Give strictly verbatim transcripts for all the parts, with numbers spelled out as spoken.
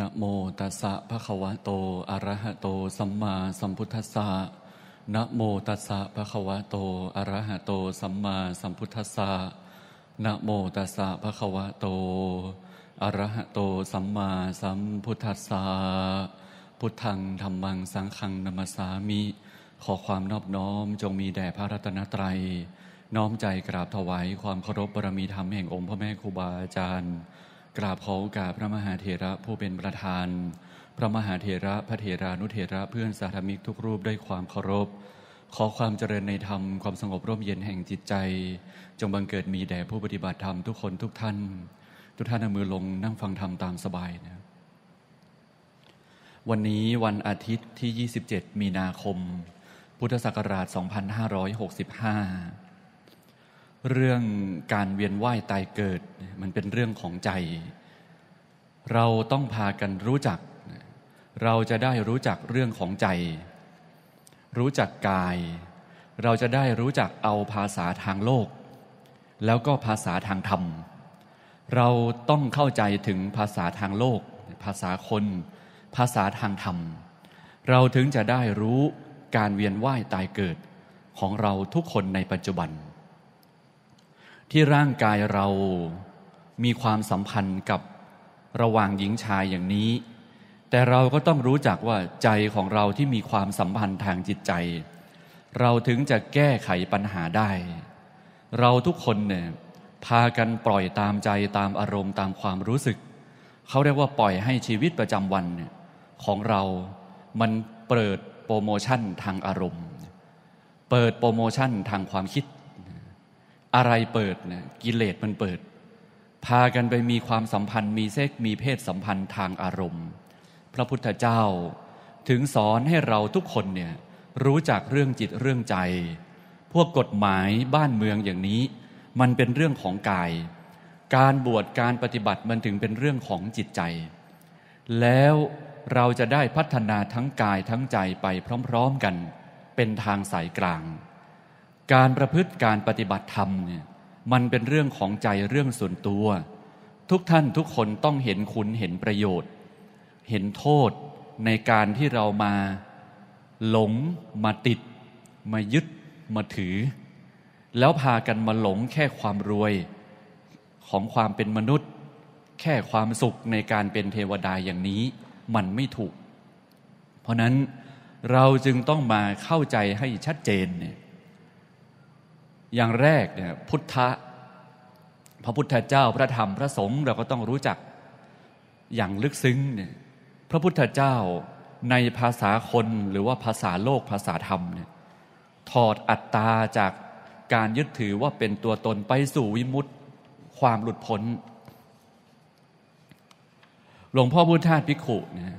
นะโมตัสสะภะคะวะโตอะระหะโตสัมมาสัมพุทธัสสะนะโมตัสสะภะคะวะโตอะระหะโตสัมมาสัมพุทธัสสะนะโมตัสสะภะคะวะโตอะระหะโตสัมมาสัมพุทธัสสะพุทธังธัมมังสังฆังนัมสามิขอความนอบน้อมจงมีแด่พระรัตนตรัยน้อมใจกราบถวายความเคารพบารมีธรรมแห่งองค์พ่อแม่ครูบาอาจารย์กราบขอโอกาสพระมหาเถระผู้เป็นประธานพระมหาเถระพระเถรานุเถระเพื่อนสาธมิกทุกรูปด้วยความเคารพขอความเจริญในธรรมความสงบร่มเย็นแห่งจิตใจจงบังเกิดมีแด่ผู้ปฏิบัติธรรมทุกคนทุกท่านทุกท่านเอามือลงนั่งฟังธรรมตามสบายนะวันนี้วันอาทิตย์ที่ยี่สิบเจ็ดมีนาคมพุทธศักราชสองพันห้าร้อยหกสิบห้าเรื่องการเวียนว่ายตายเกิดมันเป็นเรื่องของใจเราต้องพากันรู้จักเราจะได้รู้จักเรื่องของใจรู้จักกายเราจะได้รู้จักเอาภาษาทางโลกแล้วก็ภาษาทางธรรมเราต้องเข้าใจถึงภาษาทางโลกภาษาคนภาษาทางธรรมเราถึงจะได้รู้การเวียนว่ายตายเกิดของเราทุกคนในปัจจุบันที่ร่างกายเรามีความสัมพันธ์กับระหว่างหญิงชายอย่างนี้แต่เราก็ต้องรู้จักว่าใจของเราที่มีความสัมพันธ์ทางจิตใจเราถึงจะแก้ไขปัญหาได้เราทุกคนเนี่ยพากันปล่อยตามใจตามอารมณ์ตามความรู้สึกเขาเรียกว่าปล่อยให้ชีวิตประจำวันของเรามันเปิดโปรโมชั่นทางอารมณ์เปิดโปรโมชั่นทางความคิดอะไรเปิดเนี่ยกิเลสมันเปิดพากันไปมีความสัมพันธ์มีเซ็กมีเพศสัมพันธ์ทางอารมณ์พระพุทธเจ้าถึงสอนให้เราทุกคนเนี่ยรู้จักเรื่องจิตเรื่องใจพวกกฎหมายบ้านเมืองอย่างนี้มันเป็นเรื่องของกายการบวชการปฏิบัติมันถึงเป็นเรื่องของจิตใจแล้วเราจะได้พัฒนาทั้งกายทั้งใจไปพร้อมๆกันเป็นทางสายกลางการประพฤติการปฏิบัติธรรมเนี่ยมันเป็นเรื่องของใจเรื่องส่วนตัวทุกท่านทุกคนต้องเห็นคุณเห็นประโยชน์เห็นโทษในการที่เรามาหลงมาติดมายึดมาถือแล้วพากันมาหลงแค่ความรวยของความเป็นมนุษย์แค่ความสุขในการเป็นเทวดาอย่างนี้มันไม่ถูกเพราะนั้นเราจึงต้องมาเข้าใจให้ชัดเจนเนี่ยอย่างแรกเนี่ยพุทธะพระพุทธเจ้าพระธรรมพระสงฆ์เราก็ต้องรู้จักอย่างลึกซึ้งเนี่ยพระพุทธเจ้าในภาษาคนหรือว่าภาษาโลกภาษาธรรมเนี่ยถอดอัตตาจากการยึดถือว่าเป็นตัวตนไปสู่วิมุตติความหลุดพ้นหลวงพ่อพุทธทาสภิกขุเนี่ย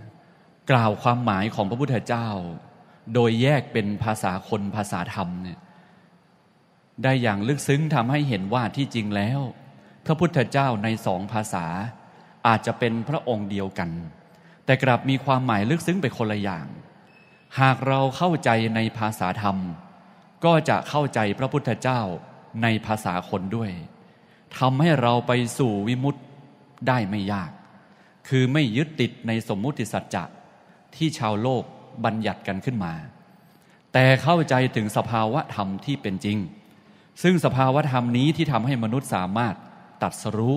กล่าวความหมายของพระพุทธเจ้าโดยแยกเป็นภาษาคนภาษาธรรมเนี่ยได้อย่างลึกซึ้งทำให้เห็นว่าที่จริงแล้วพระพุทธเจ้าในสองภาษาอาจจะเป็นพระองค์เดียวกันแต่กลับมีความหมายลึกซึ้งไปคนละอย่างหากเราเข้าใจในภาษาธรรมก็จะเข้าใจพระพุทธเจ้าในภาษาคนด้วยทำให้เราไปสู่วิมุตติได้ไม่ยากคือไม่ยึดติดในสมมุติสัจจะที่ชาวโลกบัญญัติกันขึ้นมาแต่เข้าใจถึงสภาวะธรรมที่เป็นจริงซึ่งสภาวะธรรมนี้ที่ทำให้มนุษย์สามารถตรัสรู้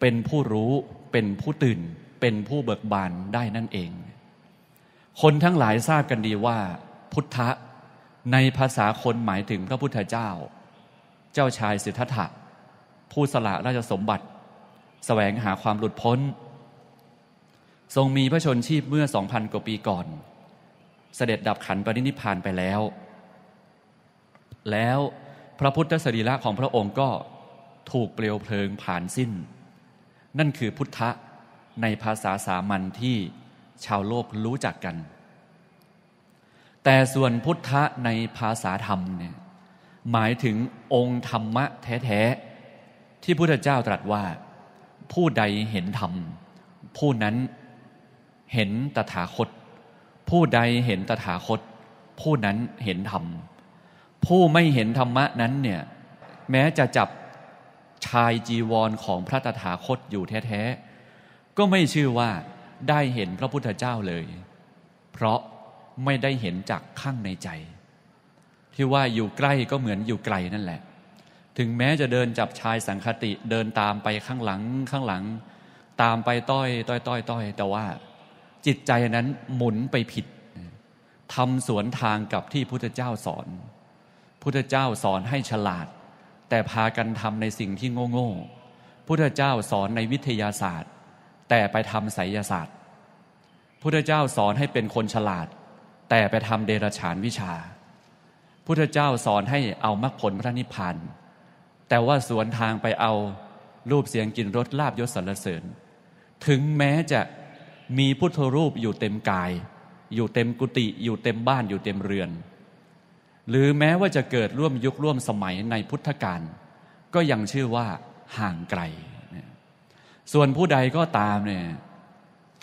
เป็นผู้รู้เป็นผู้ตื่นเป็นผู้เบิกบานได้นั่นเองคนทั้งหลายทราบกันดีว่าพุทธะในภาษาคนหมายถึงพระพุทธเจ้าเจ้าชายสิทธัตถะผู้สละราชสมบัติแสวงหาความหลุดพ้นทรงมีพระชนชีพเมื่อ สองพัน กว่าปีก่อนเสด็จดับขันธ์ปรินิพพานไปแล้วแล้วพระพุทธสรีระของพระองค์ก็ถูกเปลวเพลิงผ่านสิ้นนั่นคือพุทธะในภาษาสามัญที่ชาวโลกรู้จักกันแต่ส่วนพุทธะในภาษาธรรมเนี่ยหมายถึงองค์ธรรมะแท้ๆที่พุทธเจ้าตรัสว่าผู้ใดเห็นธรรมผู้นั้นเห็นตถาคตผู้ใดเห็นตถาคตผู้นั้นเห็นธรรมผู้ไม่เห็นธรรมะนั้นเนี่ยแม้จะจับชายจีวรของพระตถาคตอยู่แท้ๆ ก็ไม่ชื่อว่าได้เห็นพระพุทธเจ้าเลยเพราะไม่ได้เห็นจากข้างในใจที่ว่าอยู่ใกล้ก็เหมือนอยู่ไกลนั่นแหละถึงแม้จะเดินจับชายสังคติเดินตามไปข้างหลังข้างหลังตามไปต้อยต้อยต้อยต้อยแต่ว่าจิตใจนั้นหมุนไปผิดทำสวนทางกับที่พุทธเจ้าสอนพุทธเจ้าสอนให้ฉลาดแต่พากันทำในสิ่งที่โง่ๆพุทธเจ้าสอนในวิทยาศาสตร์แต่ไปทำไสยศาสตร์พุทธเจ้าสอนให้เป็นคนฉลาดแต่ไปทำเดรัจฉานวิชาพุทธเจ้าสอนให้เอามรรคผลพระนิพพานแต่ว่าสวนทางไปเอารูปเสียงกลิ่นรสลาภยศสรรเสริญถึงแม้จะมีพุทธรูปอยู่เต็มกายอยู่เต็มกุฏิอยู่เต็มบ้านอยู่เต็มเรือนหรือแม้ว่าจะเกิดร่วมยุคร่วมสมัยในพุทธกาลก็ยังชื่อว่าห่างไกลส่วนผู้ใดก็ตามเนี่ย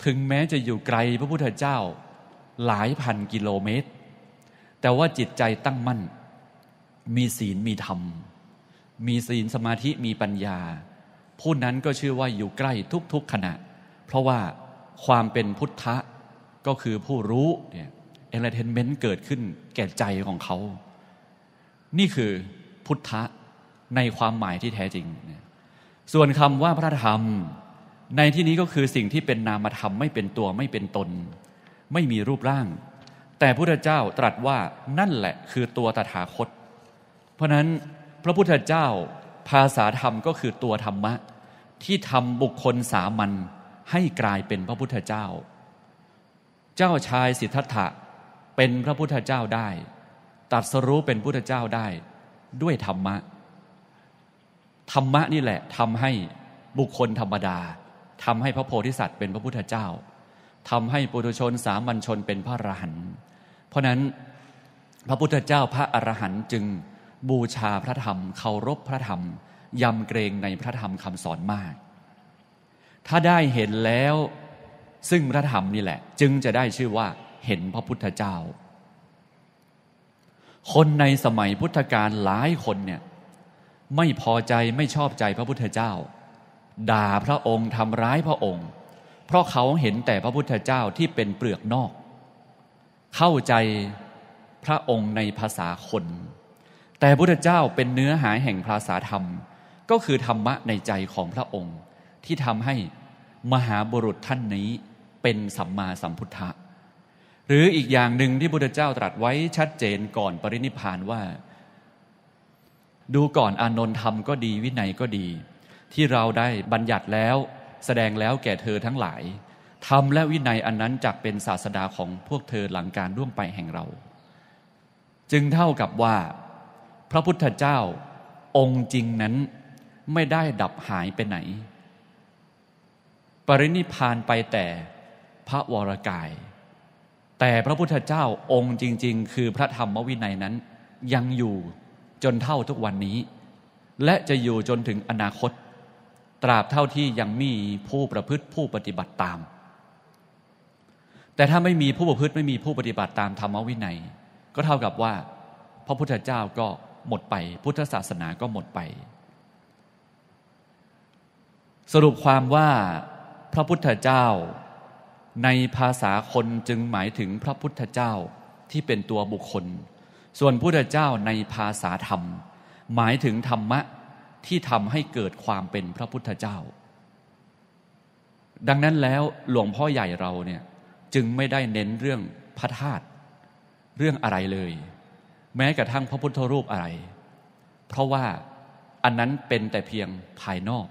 ถึงแม้จะอยู่ไกลพระพุทธเจ้าหลายพันกิโลเมตรแต่ว่าจิตใจตั้งมั่นมีศีลมีธรรมมีศีลสมาธิมีปัญญาผู้นั้นก็ชื่อว่าอยู่ใกล้ทุกๆขณะเพราะว่าความเป็นพุทธะก็คือผู้รู้เนี่ยเอนเตอร์เทนเมนต์เกิดขึ้นแก่ใจของเขานี่คือพุทธะในความหมายที่แท้จริงส่วนคำว่าพระธรรมในที่นี้ก็คือสิ่งที่เป็นนามธรรมไม่เป็นตัวไม่เป็นตนไม่มีรูปร่างแต่พระพุทธเจ้าตรัสว่านั่นแหละคือตัวตถาคตเพราะนั้นพระพุทธเจ้าภาษาธรรมก็คือตัวธรรมะที่ทำบุคคลสามัญให้กลายเป็นพระพุทธเจ้าเจ้าชายสิทธัตถะเป็นพระพุทธเจ้าได้ตรัสรู้เป็นพุทธเจ้าได้ด้วยธรรมะธรรมะนี่แหละทำให้บุคคลธรรมดาทำให้พระโพธิสัตว์เป็นพระพุทธเจ้าทำให้ปุถุชนสามัญชนเป็นพระอรหันต์เพราะนั้นพระพุทธเจ้าพระอรหันต์จึงบูชาพระธรรมเคารพพระธรรมยำเกรงในพระธรรมคำสอนมากถ้าได้เห็นแล้วซึ่งพระธรรมนี่แหละจึงจะได้ชื่อว่าเห็นพระพุทธเจ้าคนในสมัยพุทธกาลหลายคนเนี่ยไม่พอใจไม่ชอบใจพระพุทธเจ้าด่าพระองค์ทำร้ายพระองค์เพราะเขาเห็นแต่พระพุทธเจ้าที่เป็นเปลือกนอกเข้าใจพระองค์ในภาษาคนแต่พุทธเจ้าเป็นเนื้อหาแห่งภาษาธรรมก็คือธรรมะในใจของพระองค์ที่ทำให้มหาบุรุษท่านนี้เป็นสัมมาสัมพุทธะหรืออีกอย่างหนึ่งที่พุทธเจ้าตรัสไว้ชัดเจนก่อนปรินิพพานว่าดูก่อนอานนท์ธรรมก็ดีวินัยก็ดีที่เราได้บัญญัติแล้วแสดงแล้วแก่เธอทั้งหลายธรรมและวินัยอันนั้นจักเป็นศาสดาของพวกเธอหลังการล่วงไปแห่งเราจึงเท่ากับว่าพระพุทธเจ้าองค์จริงนั้นไม่ได้ดับหายไปไหนปรินิพพานไปแต่พระวรกายแต่พระพุทธเจ้าองค์จริงๆคือพระธรรมวินัยนั้นยังอยู่จนเท่าทุกวันนี้และจะอยู่จนถึงอนาคตตราบเท่าที่ยังมีผู้ประพฤติผู้ปฏิบัติตามแต่ถ้าไม่มีผู้ประพฤติไม่มีผู้ปฏิบัติตามธรรมวินัยก็เท่ากับว่าพระพุทธเจ้าก็หมดไปพุทธศาสนาก็หมดไปสรุปความว่าพระพุทธเจ้าในภาษาคนจึงหมายถึงพระพุทธเจ้าที่เป็นตัวบุคคลส่วนพุทธเจ้าในภาษาธรรมหมายถึงธรรมะที่ทำให้เกิดความเป็นพระพุทธเจ้าดังนั้นแล้วหลวงพ่อใหญ่เราเนี่ยจึงไม่ได้เน้นเรื่องพระธาตุเรื่องอะไรเลยแม้กระทั่งพระพุทธรูปอะไรเพราะว่าอันนั้นเป็นแต่เพียงภายนอก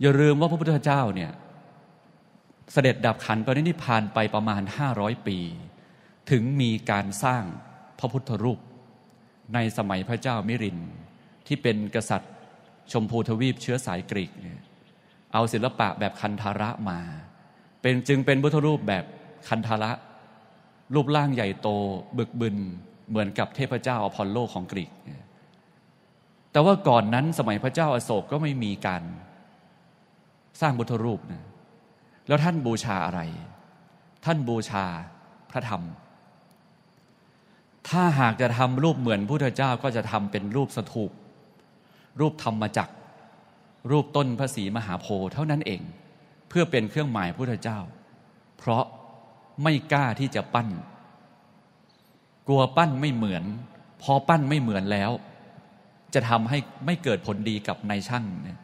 อย่าลืมว่าพระพุทธเจ้าเนี่ยเสด็จดับขันธ์ปรินิพพานไปประมาณห้าร้อยปีถึงมีการสร้างพระพุทธรูปในสมัยพระเจ้ามิรินที่เป็นกษัตริย์ชมพูทวีปเชื้อสายกรีกเนี่ยเอาศิลปะแบบคันธาระมาเป็นจึงเป็นพุทธรูปแบบคันธาระรูปร่างใหญ่โตบึกบึนเหมือนกับเทพเจ้าอพอลโลของกรีกแต่ว่าก่อนนั้นสมัยพระเจ้าอโศกก็ไม่มีการสร้างพุทธรูปนะแล้วท่านบูชาอะไรท่านบูชาพระธรรมถ้าหากจะทำรูปเหมือนพุทธเจ้าก็จะทำเป็นรูปสถูปรูปธรรมจักรรูปต้นพระศรีมหาโพธิ์เท่านั้นเอง เพื่อเป็นเครื่องหมายพุทธเจ้าเพราะไม่กล้าที่จะปั้นกลัวปั้นไม่เหมือนพอปั้นไม่เหมือนแล้วจะทำให้ไม่เกิดผลดีกับนายช่างเนี่ย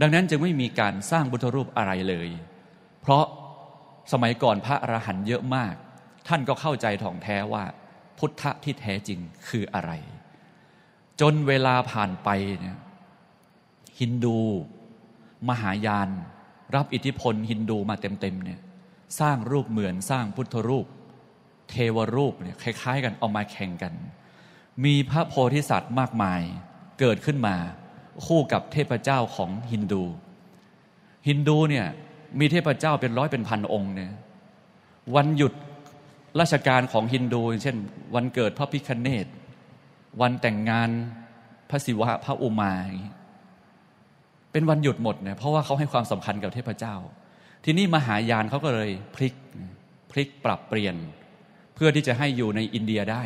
ดังนั้นจึงไม่มีการสร้างพุทธรูปอะไรเลยเพราะสมัยก่อนพระอรหันต์เยอะมากท่านก็เข้าใจถ่องแท้ว่าพุทธะที่แท้จริงคืออะไรจนเวลาผ่านไปเนี่ยฮินดูมหายานรับอิทธิพลฮินดูมาเต็มๆเนี่ยสร้างรูปเหมือนสร้างพุทธรูปเทวรูปเนี่ยคล้ายๆกันเอามาแข่งกันมีพระโพธิสัตว์มากมายเกิดขึ้นมาคู่กับเทพเจ้าของฮินดูฮินดูเนี่ยมีเทพเจ้าเป็นร้อยเป็นพันองค์เนี่ยวันหยุดราชการของฮินดูเช่นวันเกิดพระพิฆเนศวันแต่งงานพระศิวะพระอุมาเป็นวันหยุดหมดเนี่ยเพราะว่าเขาให้ความสำคัญกับเทพเจ้าที่นี่มหายานเขาก็เลยพลิกพลิกปรับเปลี่ยนเพื่อที่จะให้อยู่ในอินเดียได้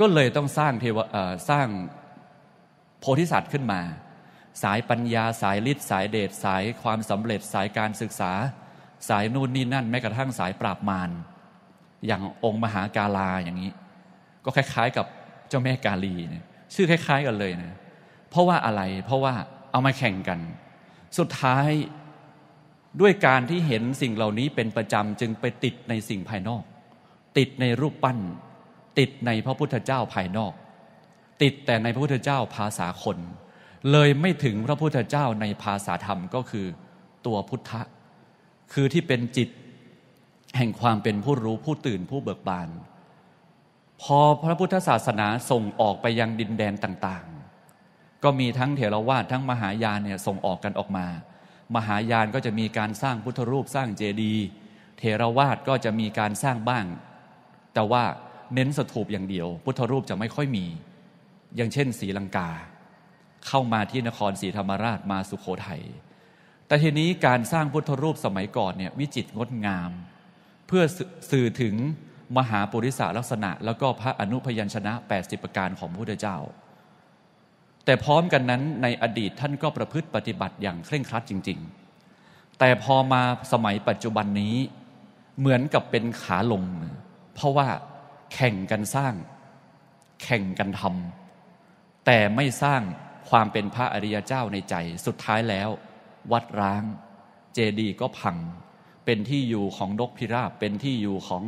ก็เลยต้องสร้างเทวเอ่อสร้างโพธิสัตว์ขึ้นมาสายปัญญาสายฤทธิ์สายเดชสายความสำเร็จสายการศึกษาสายนู่นนี่นั่นแม้กระทั่งสายปราบมารอย่างองค์มหากาลาอย่างนี้ก็คล้ายๆกับเจ้าแม่กาลีเนี่ยชื่อคล้ายๆกันเลยนะเพราะว่าอะไรเพราะว่าเอามาแข่งกันสุดท้ายด้วยการที่เห็นสิ่งเหล่านี้เป็นประจำจึงไปติดในสิ่งภายนอกติดในรูปปั้นติดในพระพุทธเจ้าภายนอกติดแต่ในพระพุทธเจ้าภาษาคนเลยไม่ถึงพระพุทธเจ้าในภาษาธรรมก็คือตัวพุทธะคือที่เป็นจิตแห่งความเป็นผู้รู้ผู้ตื่นผู้เบิกบานพอพระพุทธศาสนาส่งออกไปยังดินแดนต่างๆก็มีทั้งเถรวาททั้งมหายานเนี่ยส่งออกกันออกมามหายานก็จะมีการสร้างพุทธรูปสร้างเจดีย์เถรวาทก็จะมีการสร้างบ้างแต่ว่าเน้นสถูปอย่างเดียวพุทธรูปจะไม่ค่อยมีอย่างเช่นศรีลังกาเข้ามาที่นครศรีธรรมราชมาสุโขทัยแต่ทีนี้การสร้างพุทธรูปสมัยก่อนเนี่ยวิจิตรงดงามเพื่อสื่อถึงมหาปุริสลักษณะแล้วก็พระอนุพยัญชนะแปดสิบประการของพระพุทธเจ้าแต่พร้อมกันนั้นในอดีตท่านก็ประพฤติปฏิบัติอย่างเคร่งครัดจริงๆแต่พอมาสมัยปัจจุบันนี้เหมือนกับเป็นขาลงเพราะว่าแข่งกันสร้างแข่งกันทำแต่ไม่สร้างความเป็นพระอริยเจ้าในใจสุดท้ายแล้ววัดร้างเจดีย์ก็พังเป็นที่อยู่ของนกพิราบเป็นที่อยู่ของ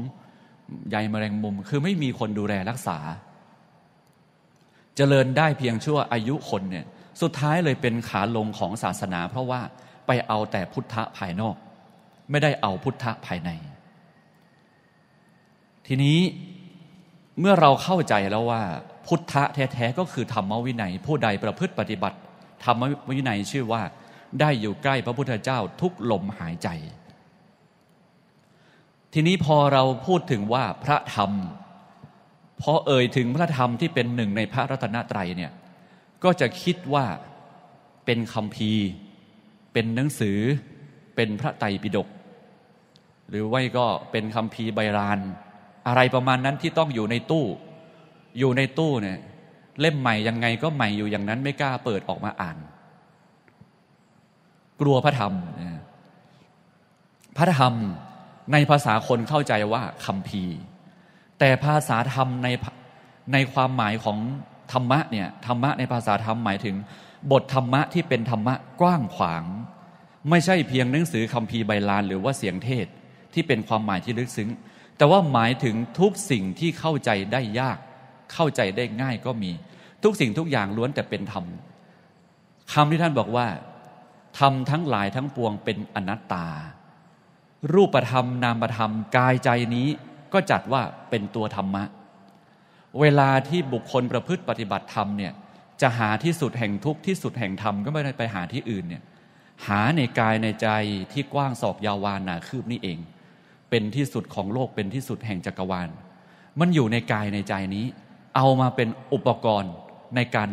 ใยแมลงมุมคือไม่มีคนดูแลรักษาเจริญได้เพียงชั่วอายุคนเนี่ยสุดท้ายเลยเป็นขาลงของศาสนาเพราะว่าไปเอาแต่พุทธะภายนอกไม่ได้เอาพุทธะภายในทีนี้เมื่อเราเข้าใจแล้วว่าพุทธะแท้ๆก็คือธรรมวินัยผู้ใดประพฤติปฏิบัติธรรมวินัยชื่อว่าได้อยู่ใกล้พระพุทธเจ้าทุกลมหายใจทีนี้พอเราพูดถึงว่าพระธรรมพอเอ่ยถึงพระธรรมที่เป็นหนึ่งในพระรัตนตรัยเนี่ยก็จะคิดว่าเป็นคัมภีร์เป็นหนังสือเป็นพระไตรปิฎกหรือไม่ก็เป็นคัมภีร์ไบรานอะไรประมาณนั้นที่ต้องอยู่ในตู้อยู่ในตู้เนี่ยเล่มใหม่ยังไงก็ใหม่อยู่อย่างนั้นไม่กล้าเปิดออกมาอ่านกลัวพระธรรมพระธรรมในภาษาคนเข้าใจว่าคัมภีร์แต่ภาษาธรรมในในความหมายของธรรมะเนี่ยธรรมะในภาษาธรรมหมายถึงบทธรรมะที่เป็นธรรมะกว้างขวางไม่ใช่เพียงหนังสือคัมภีร์ไบลานหรือว่าเสียงเทศที่เป็นความหมายที่ลึกซึ้งแต่ว่าหมายถึงทุกสิ่งที่เข้าใจได้ยากเข้าใจได้ง่ายก็มีทุกสิ่งทุกอย่างล้วนแต่เป็นธรรมคำที่ท่านบอกว่าธรรมทั้งหลายทั้งปวงเป็นอนัตตารูปธรรมนามธรรมกายใจนี้ก็จัดว่าเป็นตัวธรรมะเวลาที่บุคคลประพฤติปฏิบัติธรรมเนี่ยจะหาที่สุดแห่งทุกข์ที่สุดแห่งธรรมก็ไม่ได้ไปหาที่อื่นเนี่ยหาในกายในใจที่กว้างศอกยาววาหนาคืบนี่เองเป็นที่สุดของโลกเป็นที่สุดแห่งจักรวาลมันอยู่ในกายในใจนี้เอามาเป็นอุปกรณ์ในการ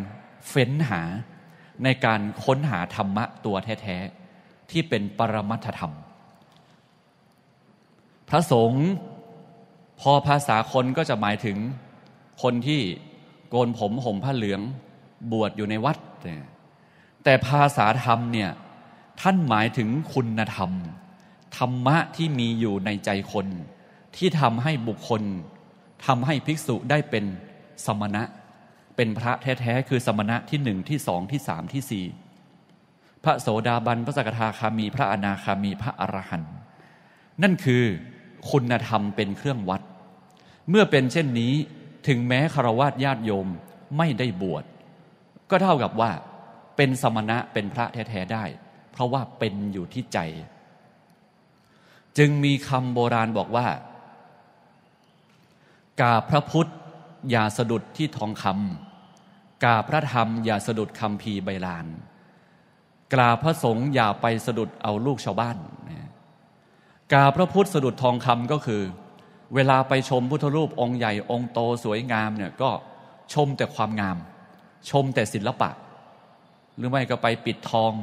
เฟ้นหาในการค้นหาธรรมะตัวแท้ๆที่เป็นปรมัตถธรรมพระสงฆ์พอภาษาคนก็จะหมายถึงคนที่โกนผมห่มผ้าเหลืองบวชอยู่ในวัดแต่ภาษาธรรมเนี่ย ท่านหมายถึงคุณธรรมธรรมะที่มีอยู่ในใจคนที่ทำให้บุคคลทำให้ภิกษุได้เป็นสมณะเป็นพระแท้ๆคือสมณะที่หนึ่งที่สองที่สามที่สี่พระโสดาบันพระสกทาคามีพระอนาคามีพระอรหันต์นั่นคือคุณธรรมเป็นเครื่องวัดเมื่อเป็นเช่นนี้ถึงแม้ฆราวาสญาติโยมไม่ได้บวชก็เท่ากับว่าเป็นสมณะเป็นพระแท้ๆได้เพราะว่าเป็นอยู่ที่ใจจึงมีคำโบราณบอกว่ากาพระพุทธอย่าสะดุดที่ทองคำกาพระธรรมอย่าสะดุดคัมภีร์ใบลานกาพระสงฆ์อย่าไปสะดุดเอาลูกชาวบ้านกาพระพุทธสะดุดทองคำก็คือเวลาไปชมพุทธรูปองค์ใหญ่องค์โตสวยงามเนี่ยก็ชมแต่ความงามชมแต่ศิลปะหรือไม่ก็ไปปิดทอง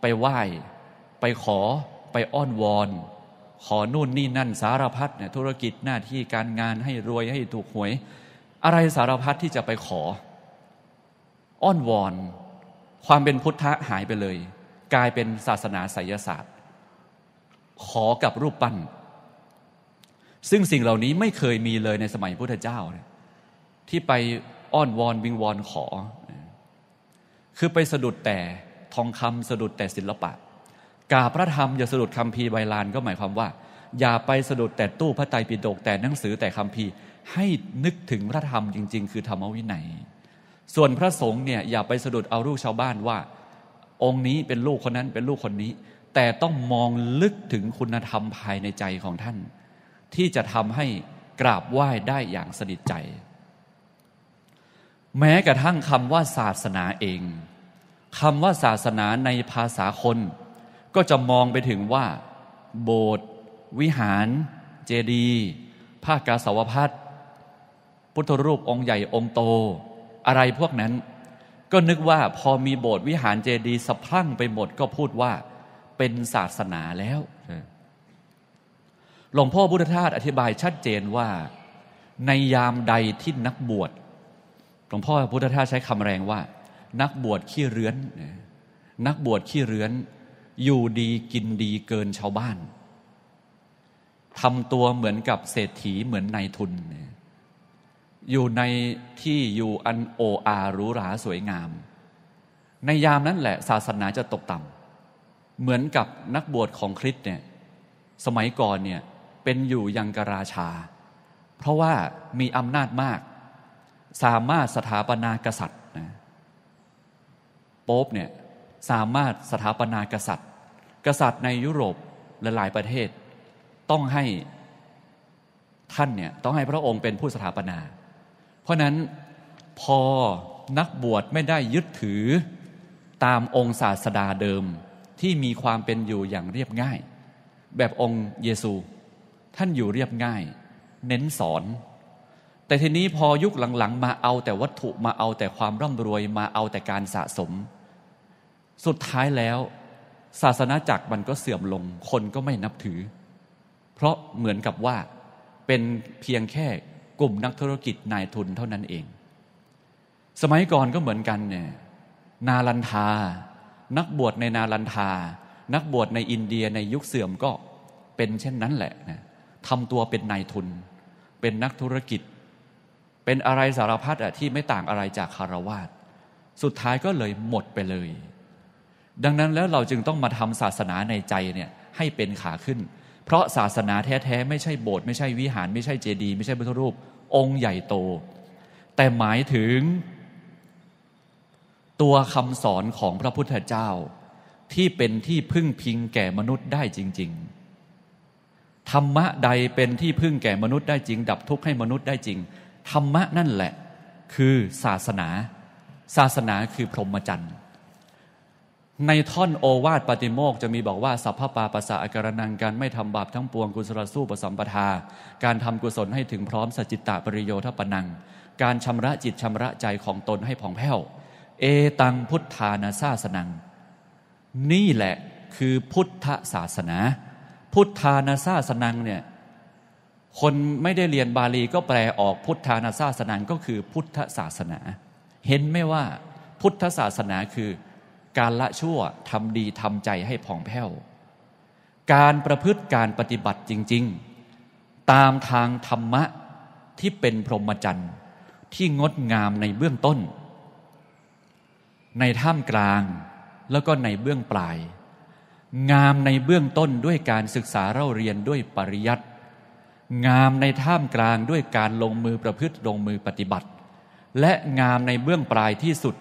ไปไหว้ไปขอไปอ้อนวอนขอนู่นนี่นั่นสารพัดเนี่ยธุรกิจหน้าที่การงานให้รวยให้ถูกหวยอะไรสารพัดที่จะไปขออ้อนวอนความเป็นพุทธะหายไปเลยกลายเป็นศาสนาไสยศาสตร์ขอกับรูปปั้นซึ่งสิ่งเหล่านี้ไม่เคยมีเลยในสมัยพุทธเจ้าที่ไปอ้อนวอนวิงวอนขอคือไปสะดุดแต่ทองคำสะดุดแต่ศิลปะกาพระธรรมอย่าสะดุดคัมภีร์ไบลานก็หมายความว่าอย่าไปสะดุดแต่ตู้พระไตรปิฎกแต่หนังสือแต่คัมภีร์ให้นึกถึงพระธรรมจริงๆคือธรรมวินัยส่วนพระสงฆ์เนี่ยอย่าไปสะดุดเอาลูกชาวบ้านว่าองค์นี้เป็นลูกคนนั้นเป็นลูกคนนี้แต่ต้องมองลึกถึงคุณธรรมภายในใจของท่านที่จะทำให้กราบไหว้ได้อย่างสนิทใจแม้กระทั่งคำว่าศาสนาเองคำว่าศาสนาในภาษาคนก็จะมองไปถึงว่าโบสถ์วิหารเจดีย์ผ้ากาสาวพัสต์พุทธรูปองค์ใหญ่องค์โตอะไรพวกนั้นก็นึกว่าพอมีโบสถ์วิหารเจดีย์สะพรั่งไปหมดก็พูดว่าเป็นศาสนาแล้วหลวงพ่อพุทธทาสอธิบายชัดเจนว่าในยามใดที่นักบวชหลวงพ่อพุทธทาสใช้คำแรงว่านักบวชขี้เรื้อนนักบวชขี้เรื้อนอยู่ดีกินดีเกินชาวบ้านทำตัวเหมือนกับเศรษฐีเหมือนนายทุนอยู่ในที่อยู่อันโออาหรูหราสวยงามในยามนั้นแหละศาสนาจะตกต่ำเหมือนกับนักบวชของคริสต์เนี่ยสมัยก่อนเนี่ยเป็นอยู่ยังกะราชาเพราะว่ามีอำนาจมากสามารถสถาปนากษัตริย์นะโป๊ปเนี่ยสามารถสถาปนากษัตริย์กษัตริย์ในยุโรปและหลายประเทศต้องให้ท่านเนี่ยต้องให้พระองค์เป็นผู้สถาปนาเพราะนั้นพอนักบวชไม่ได้ยึดถือตามองค์ศาสดาเดิมที่มีความเป็นอยู่อย่างเรียบง่ายแบบองค์เยซูท่านอยู่เรียบง่ายเน้นสอนแต่ทีนี้พอยุคหลังๆมาเอาแต่วัตถุมาเอาแต่ความร่ำรวยมาเอาแต่การสะสมสุดท้ายแล้วศาสนาจักรมันก็เสื่อมลงคนก็ไม่นับถือเพราะเหมือนกับว่าเป็นเพียงแค่กลุ่มนักธุรกิจนายทุนเท่านั้นเองสมัยก่อนก็เหมือนกันเนี่ยนาลันทานักบวชในนาลันทานักบวชในอินเดียในยุคเสื่อมก็เป็นเช่นนั้นแหละนะทำตัวเป็นนายทุนเป็นนักธุรกิจเป็นอะไรสารพัดอะที่ไม่ต่างอะไรจากคฤหัสถ์สุดท้ายก็เลยหมดไปเลยดังนั้นแล้วเราจึงต้องมาทำศาสนาในใจเนี่ยให้เป็นขาขึ้นเพราะศาสนาแท้ๆไม่ใช่โบสถ์ไม่ใช่วิหารไม่ใช่เจดีย์ไม่ใช่พุทธรูปองค์ใหญ่โตแต่หมายถึงตัวคำสอนของพระพุทธเจ้าที่เป็นที่พึ่งพิงแก่มนุษย์ได้จริงๆธรรมะใดเป็นที่พึ่งแก่มนุษย์ได้จริงดับทุกข์ให้มนุษย์ได้จริงธรรมะนั่นแหละคือศาสนาศาสนาคือพรหมจรรย์ในท่อนโอวาทปาติโมกข์จะมีบอกว่าสัพพปาปัสสะอาการนังการไม่ทำบาปทั้งปวงกุศลสู้ปสัมปทาการทำกุศลให้ถึงพร้อมสจิตตปริโยทปนังการชำระจิตชำระใจของตนให้ผ่องแผ้วเอตังพุทธานาสาสนังนี่แหละคือพุทธศาสนาพุทธานาสาสนังเนี่ยคนไม่ได้เรียนบาลีก็แปลออกพุทธานาสาสนังก็คือพุทธศาสนาเห็นไหมว่าพุทธศาสนาคือ การละชั่วทำดีทำใจให้ผ่องแผ้วการประพฤติการปฏิบัติจริงๆตามทางธรรมะที่เป็นพรหมจรรย์ที่งดงามในเบื้องต้นในท่ามกลางแล้วก็ในเบื้องปลายงามในเบื้องต้นด้วยการศึกษาเล่าเรียนด้วยปริยัติงามในท่ามกลางด้วยการลงมือประพฤติลงมือปฏิบัติและงามในเบื้องปลายที่สุด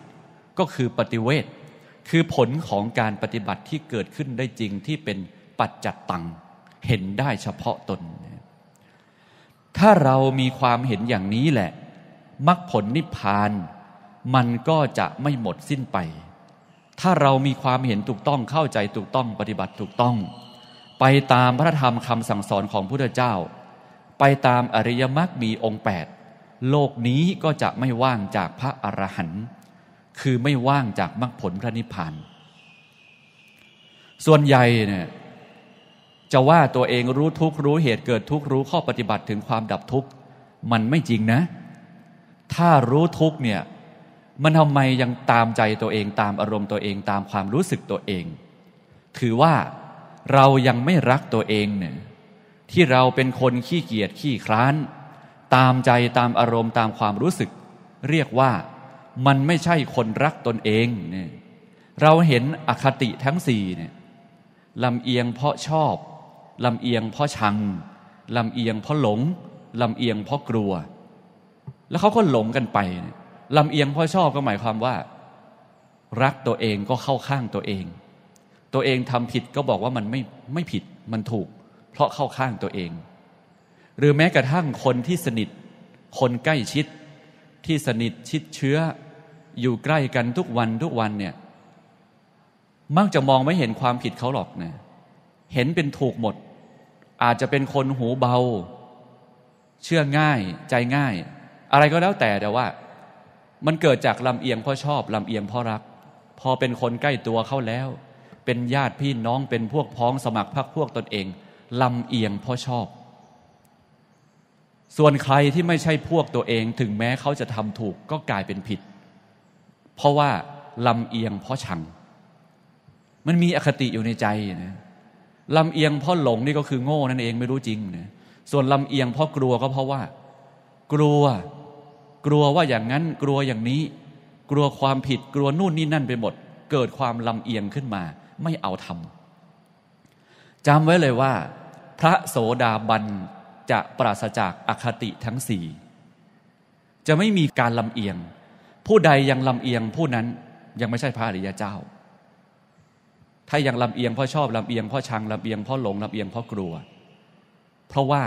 ก็คือปฏิเวทคือผลของการปฏิบัติที่เกิดขึ้นได้จริงที่เป็นปัจจัตตังเห็นได้เฉพาะตนถ้าเรามีความเห็นอย่างนี้แหละมรรคผลนิพพานมันก็จะไม่หมดสิ้นไปถ้าเรามีความเห็นถูกต้องเข้าใจถูกต้องปฏิบัติถูกต้องไปตามพระธรรมคำสั่งสอนของพุทธเจ้าไปตามอริยมรรคมีองค์แปดโลกนี้ก็จะไม่ว่างจากพระอรหันต์คือไม่ว่างจากมรรคผลพระนิพพานส่วนใหญ่เนี่ยจะว่าตัวเองรู้ทุกข์รู้เหตุเกิดทุกข์รู้ข้อปฏิบัติถึงความดับทุกข์มันไม่จริงนะถ้ารู้ทุกข์เนี่ยมันทำไมยังตามใจตัวเองตามอารมณ์ตัวเองตามความรู้สึกตัวเองถือว่าเรายังไม่รักตัวเองเนี่ยที่เราเป็นคนขี้เกียจขี้คร้านตามใจตามอารมณ์ตามความรู้สึกเรียกว่ามันไม่ใช่คนรักตนเองเนี่ยเราเห็นอคติทั้งสี่เนี่ยลำเอียงเพราะชอบลำเอียงเพราะชังลำเอียงเพราะหลงลำเอียงเพราะกลัวแล้วเขาก็หลงกันไปลำเอียงเพราะชอบก็หมายความว่ารักตัวเองก็เข้าข้างตัวเองตัวเองทำผิดก็บอกว่ามันไม่ไม่ผิดมันถูกเพราะเข้าข้างตัวเองหรือแม้กระทั่งคนที่สนิทคนใกล้ชิดที่สนิทชิดเชื้ออยู่ใกล้กันทุกวันทุกวันเนี่ยมักจะมองไม่เห็นความผิดเขาหรอกนะเห็นเป็นถูกหมดอาจจะเป็นคนหูเบาเชื่อง่ายใจง่ายอะไรก็แล้วแต่แต่ว่ามันเกิดจากลำเอียงเพราะชอบลำเอียงเพราะรักพอเป็นคนใกล้ตัวเข้าแล้วเป็นญาติพี่น้องเป็นพวกพ้องสมัครพรรคพวกตนเองลำเอียงเพราะชอบส่วนใครที่ไม่ใช่พวกตัวเองถึงแม้เขาจะทำถูกก็กลายเป็นผิดเพราะว่าลำเอียงเพราะชังมันมีอคติอยู่ในใจนะลำเอียงเพราะหลงนี่ก็คือโง่นั่นเองไม่รู้จริงนะส่วนลำเอียงเพราะกลัวก็เพราะว่ากลัวกลัวว่าอย่างนั้นกลัวอย่างนี้กลัวความผิดกลัวนู่นนี่นั่นไปหมดเกิดความลำเอียงขึ้นมาไม่เอาธรรมจำไว้เลยว่าพระโสดาบันจะปราศจากอคติทั้งสี่จะไม่มีการลำเอียงผู้ใดยังลำเอียงผู้นั้นยังไม่ใช่พระอริยเจ้าถ้ายังลำเอียงเพราะชอบลำเอียงเพราะชังลำเอียงเพราะหลงลำเอียงเพราะกลัวเพราะว่า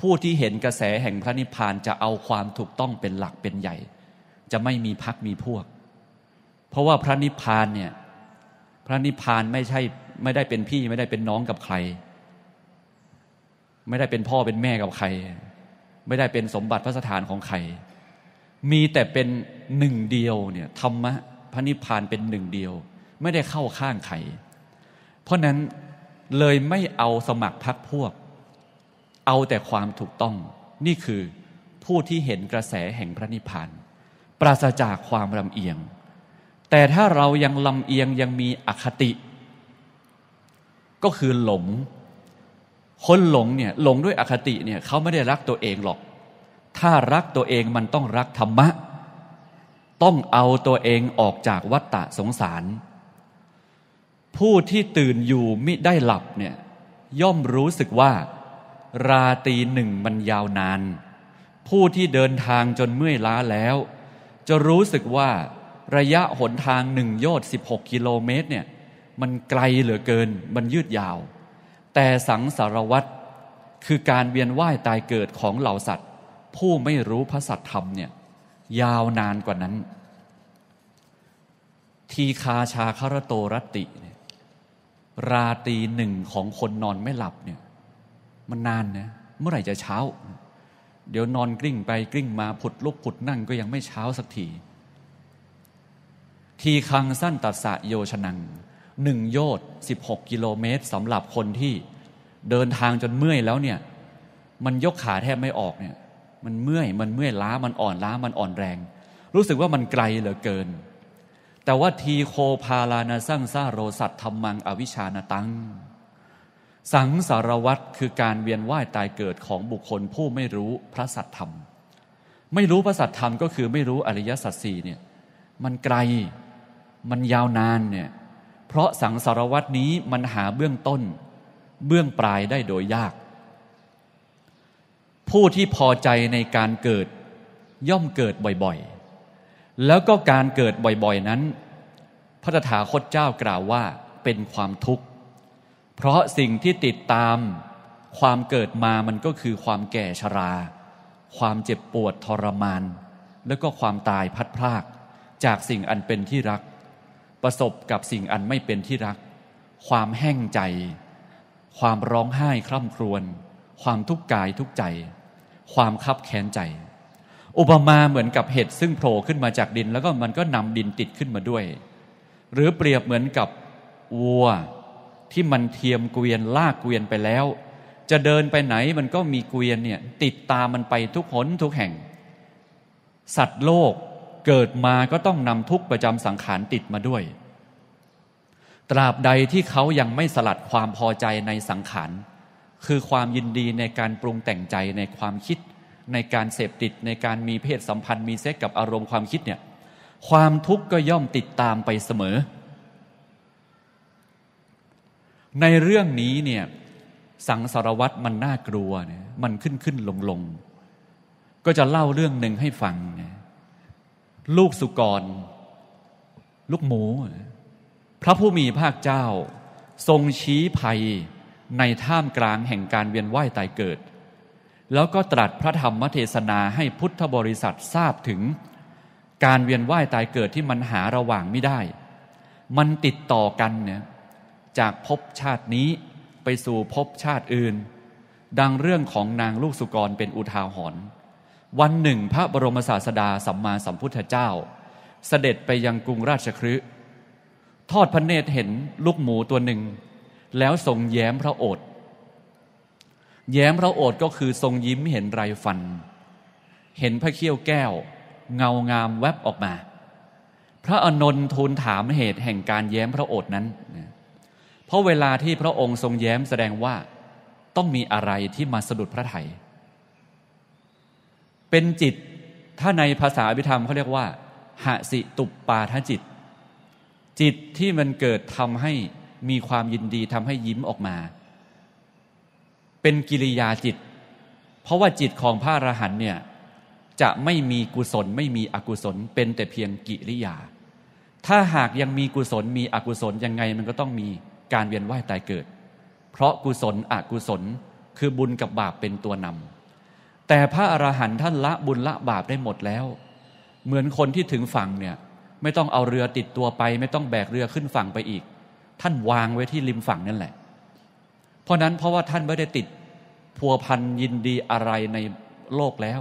ผู้ที่เห็นกระแสแห่งพระนิพพานจะเอาความถูกต้องเป็นหลักเป็นใหญ่จะไม่มีพรรคมีพวกเพราะว่าพระนิพพานเนี่ยพระนิพพานไม่ใช่ไม่ได้เป็นพี่ไม่ได้เป็นน้องกับใครไม่ได้เป็นพ่อเป็นแม่กับใครไม่ได้เป็นสมบัติพระสถานของใครมีแต่เป็นหนึ่งเดียวเนี่ยธรรมะพระนิพพานเป็นหนึ่งเดียวไม่ได้เข้าข้างใครเพราะนั้นเลยไม่เอาสมัครพรรคพวกเอาแต่ความถูกต้องนี่คือผู้ที่เห็นกระแสแห่งพระนิพพานปราศจากความลำเอียงแต่ถ้าเรายังลำเอียงยังมีอคติก็คือหลงคนหลงเนี่ยหลงด้วยอคติเนี่ยเขาไม่ได้รักตัวเองหรอกถ้ารักตัวเองมันต้องรักธรรมะต้องเอาตัวเองออกจากวัฏฏะสงสารผู้ที่ตื่นอยู่มิได้หลับเนี่ยย่อมรู้สึกว่าราตรีหนึ่งมันยาวนานผู้ที่เดินทางจนเมื่อยล้าแล้วจะรู้สึกว่าระยะหนทางหนึ่งโยชน์สิบหกกิโลเมตรเนี่ยมันไกลเหลือเกินมันยืดยาวแต่สังสารวัฏคือการเวียนว่ายตายเกิดของเหล่าสัตว์ผู้ไม่รู้พระสัทธรรมเนี่ยยาวนานกว่านั้นทีคาชาครโตรติเนี่ยราตรีหนึ่งของคนนอนไม่หลับเนี่ยมันนานนะเมื่อไหร่จะเช้าเดี๋ยวนอนกลิ้งไปกลิ้งมาผุดลุกผุดนั่งก็ยังไม่เช้าสักทีทีคังสั้นตัดสะโยชนังหนึ่งโยชน์สิบหกกิโลเมตรสำหรับคนที่เดินทางจนเมื่อยแล้วเนี่ยมันยกขาแทบไม่ออกเนี่ยมันเมื่อยมันเมื่อยล้ามันอ่อนล้ามันอ่อนแรงรู้สึกว่ามันไกลเหลือเกิน แต่ว่าทีโคพาลานาสังสาโรสัตธรรมังอวิชชานาตังสังสารวัฏคือการเวียนว่ายตายเกิดของบุคคลผู้ไม่รู้พระสัทธรรมไม่รู้พระสัทธรรมก็คือไม่รู้อริยสัจสี่เนี่ยมันไกลมันยาวนานเนี่ยเพราะสังสารวัฏนี้มันหาเบื้องต้นเบื้องปลายได้โดยยากผู้ที่พอใจในการเกิดย่อมเกิดบ่อยๆแล้วก็การเกิดบ่อยๆนั้นพระตถาคตเจ้ากล่าวว่าเป็นความทุกข์เพราะสิ่งที่ติดตามความเกิดมามันก็คือความแก่ชราความเจ็บปวดทรมานแล้วก็ความตายพัดพรากจากสิ่งอันเป็นที่รักประสบกับสิ่งอันไม่เป็นที่รักความแห้งใจความร้องไห้คร่ำครวญความทุกข์กายทุกข์ใจความคับแค้นใจอุปมาเหมือนกับเห็ดซึ่งโผล่ขึ้นมาจากดินแล้วก็มันก็นำดินติดขึ้นมาด้วยหรือเปรียบเหมือนกับวัวที่มันเทียมเกวียนลากเกวียนไปแล้วจะเดินไปไหนมันก็มีเกวียนเนี่ยติดตามมันไปทุกหนทุกแห่งสัตว์โลกเกิดมาก็ต้องนำทุกข์ประจำสังขารติดมาด้วยตราบใดที่เขายังไม่สลัดความพอใจในสังขารคือความยินดีในการปรุงแต่งใจในความคิดในการเสพติดในการมีเพศสัมพันธ์มีเซ็กกับอารมณ์ความคิดเนี่ยความทุกข์ก็ย่อมติดตามไปเสมอในเรื่องนี้เนี่ยสังสารวัฏมันน่ากลัวเนี่ยมันขึ้นขึ้นลงลงก็จะเล่าเรื่องหนึ่งให้ฟังเนี่ยลูกสุกรลูกหมูพระผู้มีพระภาคเจ้าทรงชี้ภัยในท่ามกลางแห่งการเวียนว่ายตายเกิดแล้วก็ตรัสพระธรรมเทศนาให้พุทธบริษัททราบถึงการเวียนว่ายตายเกิดที่มันหาระหว่างไม่ได้มันติดต่อกันเนี่ยจากภพชาตินี้ไปสู่ภพชาติอื่นดังเรื่องของนางลูกสุกรเป็นอุทาหรณ์วันหนึ่งพระบรมศาสดาสัมมาสัมพุทธเจ้าเสด็จไปยังกรุงราชคฤห์ทอดพระเนตรเห็นลูกหมูตัวหนึ่งแล้วทรงแย้มพระโอษฐ์แย้มพระโอษฐ์ก็คือทรงยิ้มเห็นไรฟันเห็นพระเขี้ยวแก้วเงางามแวบออกมาพระอานนท์ทูลถามเหตุแห่งการแย้มพระโอษฐ์นั้นเพราะเวลาที่พระองค์ทรงแย้มแสดงว่าต้องมีอะไรที่มาสะดุดพระทัยเป็นจิตถ้าในภาษาอภิธรรมเขาเรียกว่าหสิตุปปาทจิตจิตที่มันเกิดทำให้มีความยินดีทำให้ยิ้มออกมาเป็นกิริยาจิตเพราะว่าจิตของพระอรหันต์เนี่ยจะไม่มีกุศลไม่มีอกุศลเป็นแต่เพียงกิริยาถ้าหากยังมีกุศลมีอกุศลยังไงมันก็ต้องมีการเวียนว่ายตายเกิดเพราะกุศลอกุศลคือบุญกับบาปเป็นตัวนำแต่พระอรหันต์ท่านละบุญละบาปได้หมดแล้วเหมือนคนที่ถึงฝั่งเนี่ยไม่ต้องเอาเรือติดตัวไปไม่ต้องแบกเรือขึ้นฝั่งไปอีกท่านวางไว้ที่ริมฝั่งนั่นแหละเพราะนั้นเพราะว่าท่านไม่ได้ติดพัวพันยินดีอะไรในโลกแล้ว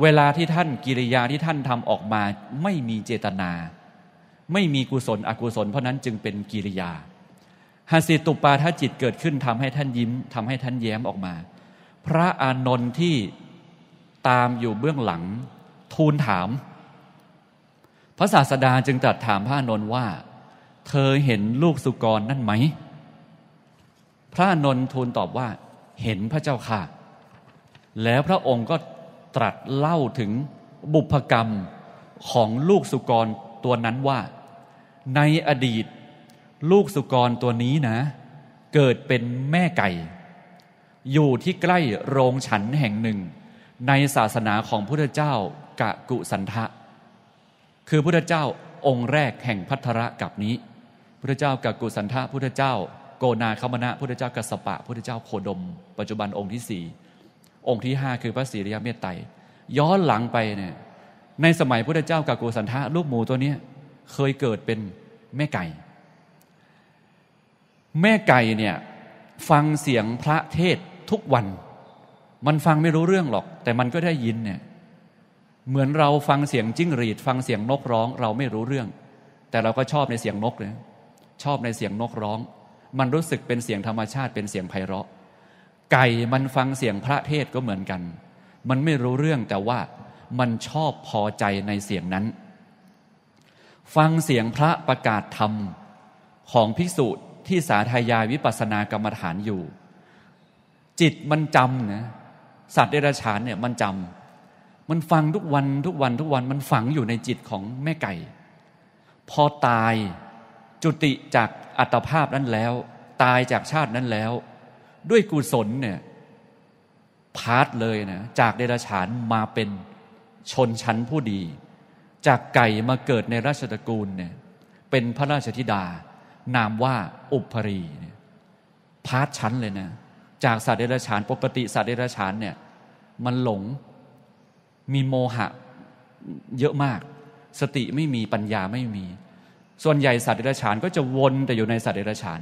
เวลาที่ท่านกิริยาที่ท่านทำออกมาไม่มีเจตนาไม่มีกุศลอกุศลเพราะนั้นจึงเป็นกิริยาหสิตุปาทจิตเกิดขึ้นทำให้ท่านยิ้มทำให้ท่านแย้มออกมาพระอานนท์ที่ตามอยู่เบื้องหลังทูลถามพระศาสดาจึงตรัสถามพระอานนท์ว่าเธอเห็นลูกสุกรนั่นไหมพระอานนท์ทูลตอบว่าเห็นพระเจ้าค่ะแล้วพระองค์ก็ตรัสเล่าถึงบุพกรรมของลูกสุกรตัวนั้นว่าในอดีตลูกสุกรตัวนี้นะเกิดเป็นแม่ไก่อยู่ที่ใกล้โรงฉันแห่งหนึ่งในศาสนาของพุทธเจ้ากกุสันทะคือพุทธเจ้าองค์แรกแห่งภัททรกัปนี้พุทธเจ้ากกุสันทะพุทธเจ้าโกนาคมนะพุทธเจ้ากัสสปะพุทธเจ้าโคดมปัจจุบันองค์ที่สี่องค์ที่ห้าคือพระศรีอริยเมตไตรย้อนหลังไปเนี่ยในสมัยพระพุทธเจ้ากากุสันทะลูกหมูตัวนี้เคยเกิดเป็นแม่ไก่แม่ไก่เนี่ยฟังเสียงพระเทศทุกวันมันฟังไม่รู้เรื่องหรอกแต่มันก็ได้ยินเนี่ยเหมือนเราฟังเสียงจิ้งหรีดฟังเสียงนกร้องเราไม่รู้เรื่องแต่เราก็ชอบในเสียงนกเลยชอบในเสียงนกร้องมันรู้สึกเป็นเสียงธรรมชาติเป็นเสียงไพเราะไก่มันฟังเสียงพระเทศก็เหมือนกันมันไม่รู้เรื่องแต่ว่ามันชอบพอใจในเสียงนั้น ฟังเสียงพระประกาศธรรมของภิกษุที่สาธยายวิปัสสนากรรมฐานอยู่จิตมันจำนะสัตว์เดรัจฉานเนี่ยมันจำมันฟังทุกวันทุกวันทุกวันมันฝังอยู่ในจิตของแม่ไก่พอตายจุติจากอัตภาพนั้นแล้วตายจากชาตินั้นแล้วด้วยกุศลเนี่ยพาสเลยนะจากเดรัจฉานมาเป็นชนชั้นผู้ดีจากไก่มาเกิดในราชตระกูลเนี่ยเป็นพระราชธิดานามว่าอุปภรีเนี่ยพาสชั้นเลยนะจากสัตว์เดรัจฉานปกติสัตว์เดรัจฉานเนี่ยมันหลงมีโมหะเยอะมากสติไม่มีปัญญาไม่มีส่วนใหญ่สัตว์เดรัจฉานก็จะวนแต่อยู่ในสัตว์เดรัจฉาน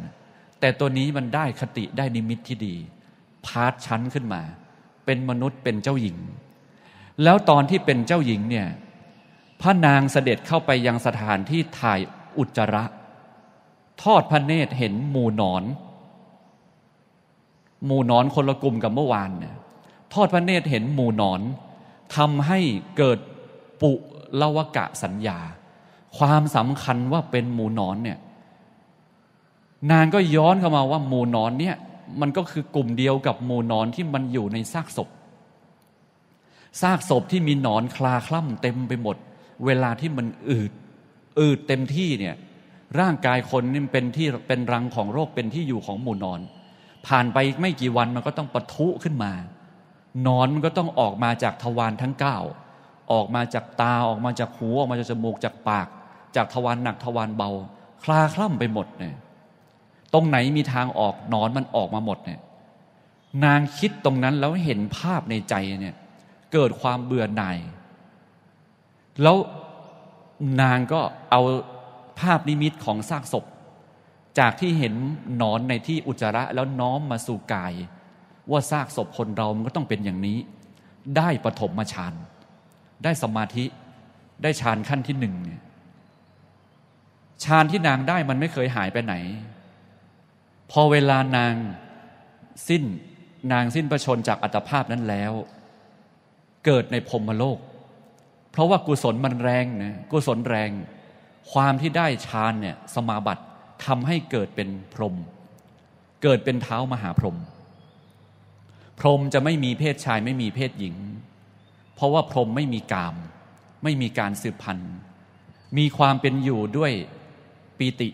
แต่ตัวนี้มันได้คติได้นิมิตที่ดีพาสชั้นขึ้นมาเป็นมนุษย์เป็นเจ้าหญิงแล้วตอนที่เป็นเจ้าหญิงเนี่ยพระนางเสด็จเข้าไปยังสถานที่ถ่ายอุจจาระทอดพระเนตรเห็นหมู่หนอนหมู่หนอนคนละกลุ่มกับเมื่อวานเนี่ยทอดพระเนตรเห็นหมู่หนอนทำให้เกิดปุลวกะสัญญาความสำคัญว่าเป็นหมู่หนอนเนี่ยนางก็ย้อนเข้ามาว่าหมู่หนอนเนี่ยมันก็คือกลุ่มเดียวกับหมู่หนอนที่มันอยู่ในซากศพซากศพที่มีหนอนคลาคล่ำเต็มไปหมดเวลาที่มันอืดอืดเต็มที่เนี่ยร่างกายคนนี่เป็นที่เป็นรังของโรคเป็นที่อยู่ของหมู่หนอนผ่านไปไม่กี่วันมันก็ต้องปะทุขึ้นมาหนอนมันก็ต้องออกมาจากทวารทั้งเก้าออกมาจากตาออกมาจากหูออกมาจากจมูกจากปากจากทวารหนักทวารเบาคลาคล่ำไปหมดเนี่ยตรงไหนมีทางออกหนอนมันออกมาหมดเนี่ยนางคิดตรงนั้นแล้วเห็นภาพในใจเนี่ยเกิดความเบื่อหน่ายแล้วนางก็เอาภาพนิมิตของซากศพจากที่เห็นหนอนในที่อุจจาระแล้วน้อมมาสู่กายว่าซากศพคนเรามันก็ต้องเป็นอย่างนี้ได้ปฐมฌานได้สมาธิได้ฌานขั้นที่หนึ่งเนี่ยฌานที่นางได้มันไม่เคยหายไปไหนพอเวลานางสิ้นนางสิ้นพระชนม์จากอัตภาพนั้นแล้วเกิดในพรหมโลกเพราะว่ากุศลมันแรงนะกุศลแรงความที่ได้ฌานเนี่ยสมาบัติทำให้เกิดเป็นพรหมเกิดเป็นเท้ามหาพรหมพรหมจะไม่มีเพศชายไม่มีเพศหญิงเพราะว่าพรหมไม่มีกามไม่มีการสืบพันธุ์มีความเป็นอยู่ด้วยปีติ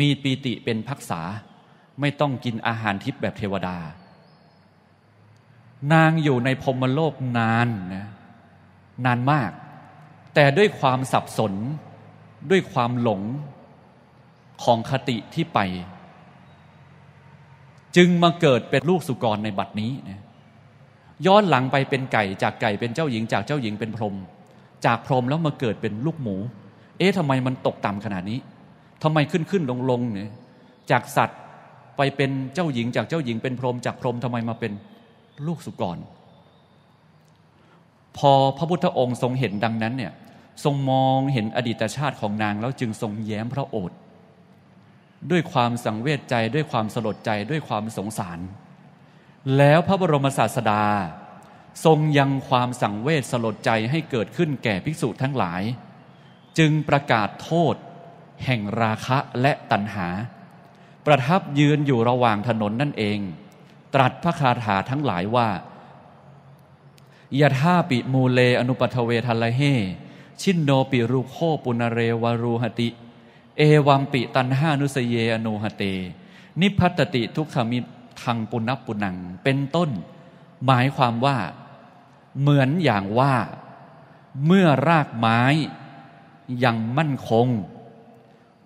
มีปีติเป็นภักษาไม่ต้องกินอาหารทิพย์แบบเทวดานางอยู่ในพรหมโลกนานนะนานมากแต่ด้วยความสับสนด้วยความหลงของคติที่ไปจึงมาเกิดเป็นลูกสุกรในบัดนี้นะย้อนหลังไปเป็นไก่จากไก่เป็นเจ้าหญิงจากเจ้าหญิงเป็นพรหมจากพรหมแล้วมาเกิดเป็นลูกหมูเอ๊ะทำไมมันตกต่ำขนาดนี้ทำไมขึ้นขึ้นลงลงเนี่ยจากสัตว์ไปเป็นเจ้าหญิงจากเจ้าหญิงเป็นพรหมจากพรหมทำไมมาเป็นลูกสุกรพอพระพุทธองค์ทรงเห็นดังนั้นเนี่ยทรงมองเห็นอดีตชาติของนางแล้วจึงทรงแย้มพระโอษฐ์ด้วยความสังเวชใจด้วยความสลดใจด้วยความสงสารแล้วพระบรมศาสดาทรงยังความสังเวชสลดใจให้เกิดขึ้นแก่ภิกษุทั้งหลายจึงประกาศโทษแห่งราคะและตัณหาประทับยืนอยู่ระหว่างถนนนั่นเองตรัสพระคาถาทั้งหลายว่ายะท่าปิมูเลอนุปัฏฐเวทัลละเหชินโนปิรุโคปุนเรวารูหติเอวัมปิตันหานุสเยอโนหเตนิพพัตติทุกขมิทังปุณัปปุนังเป็นต้นหมายความว่าเหมือนอย่างว่าเมื่อรากไม้ยังมั่นคง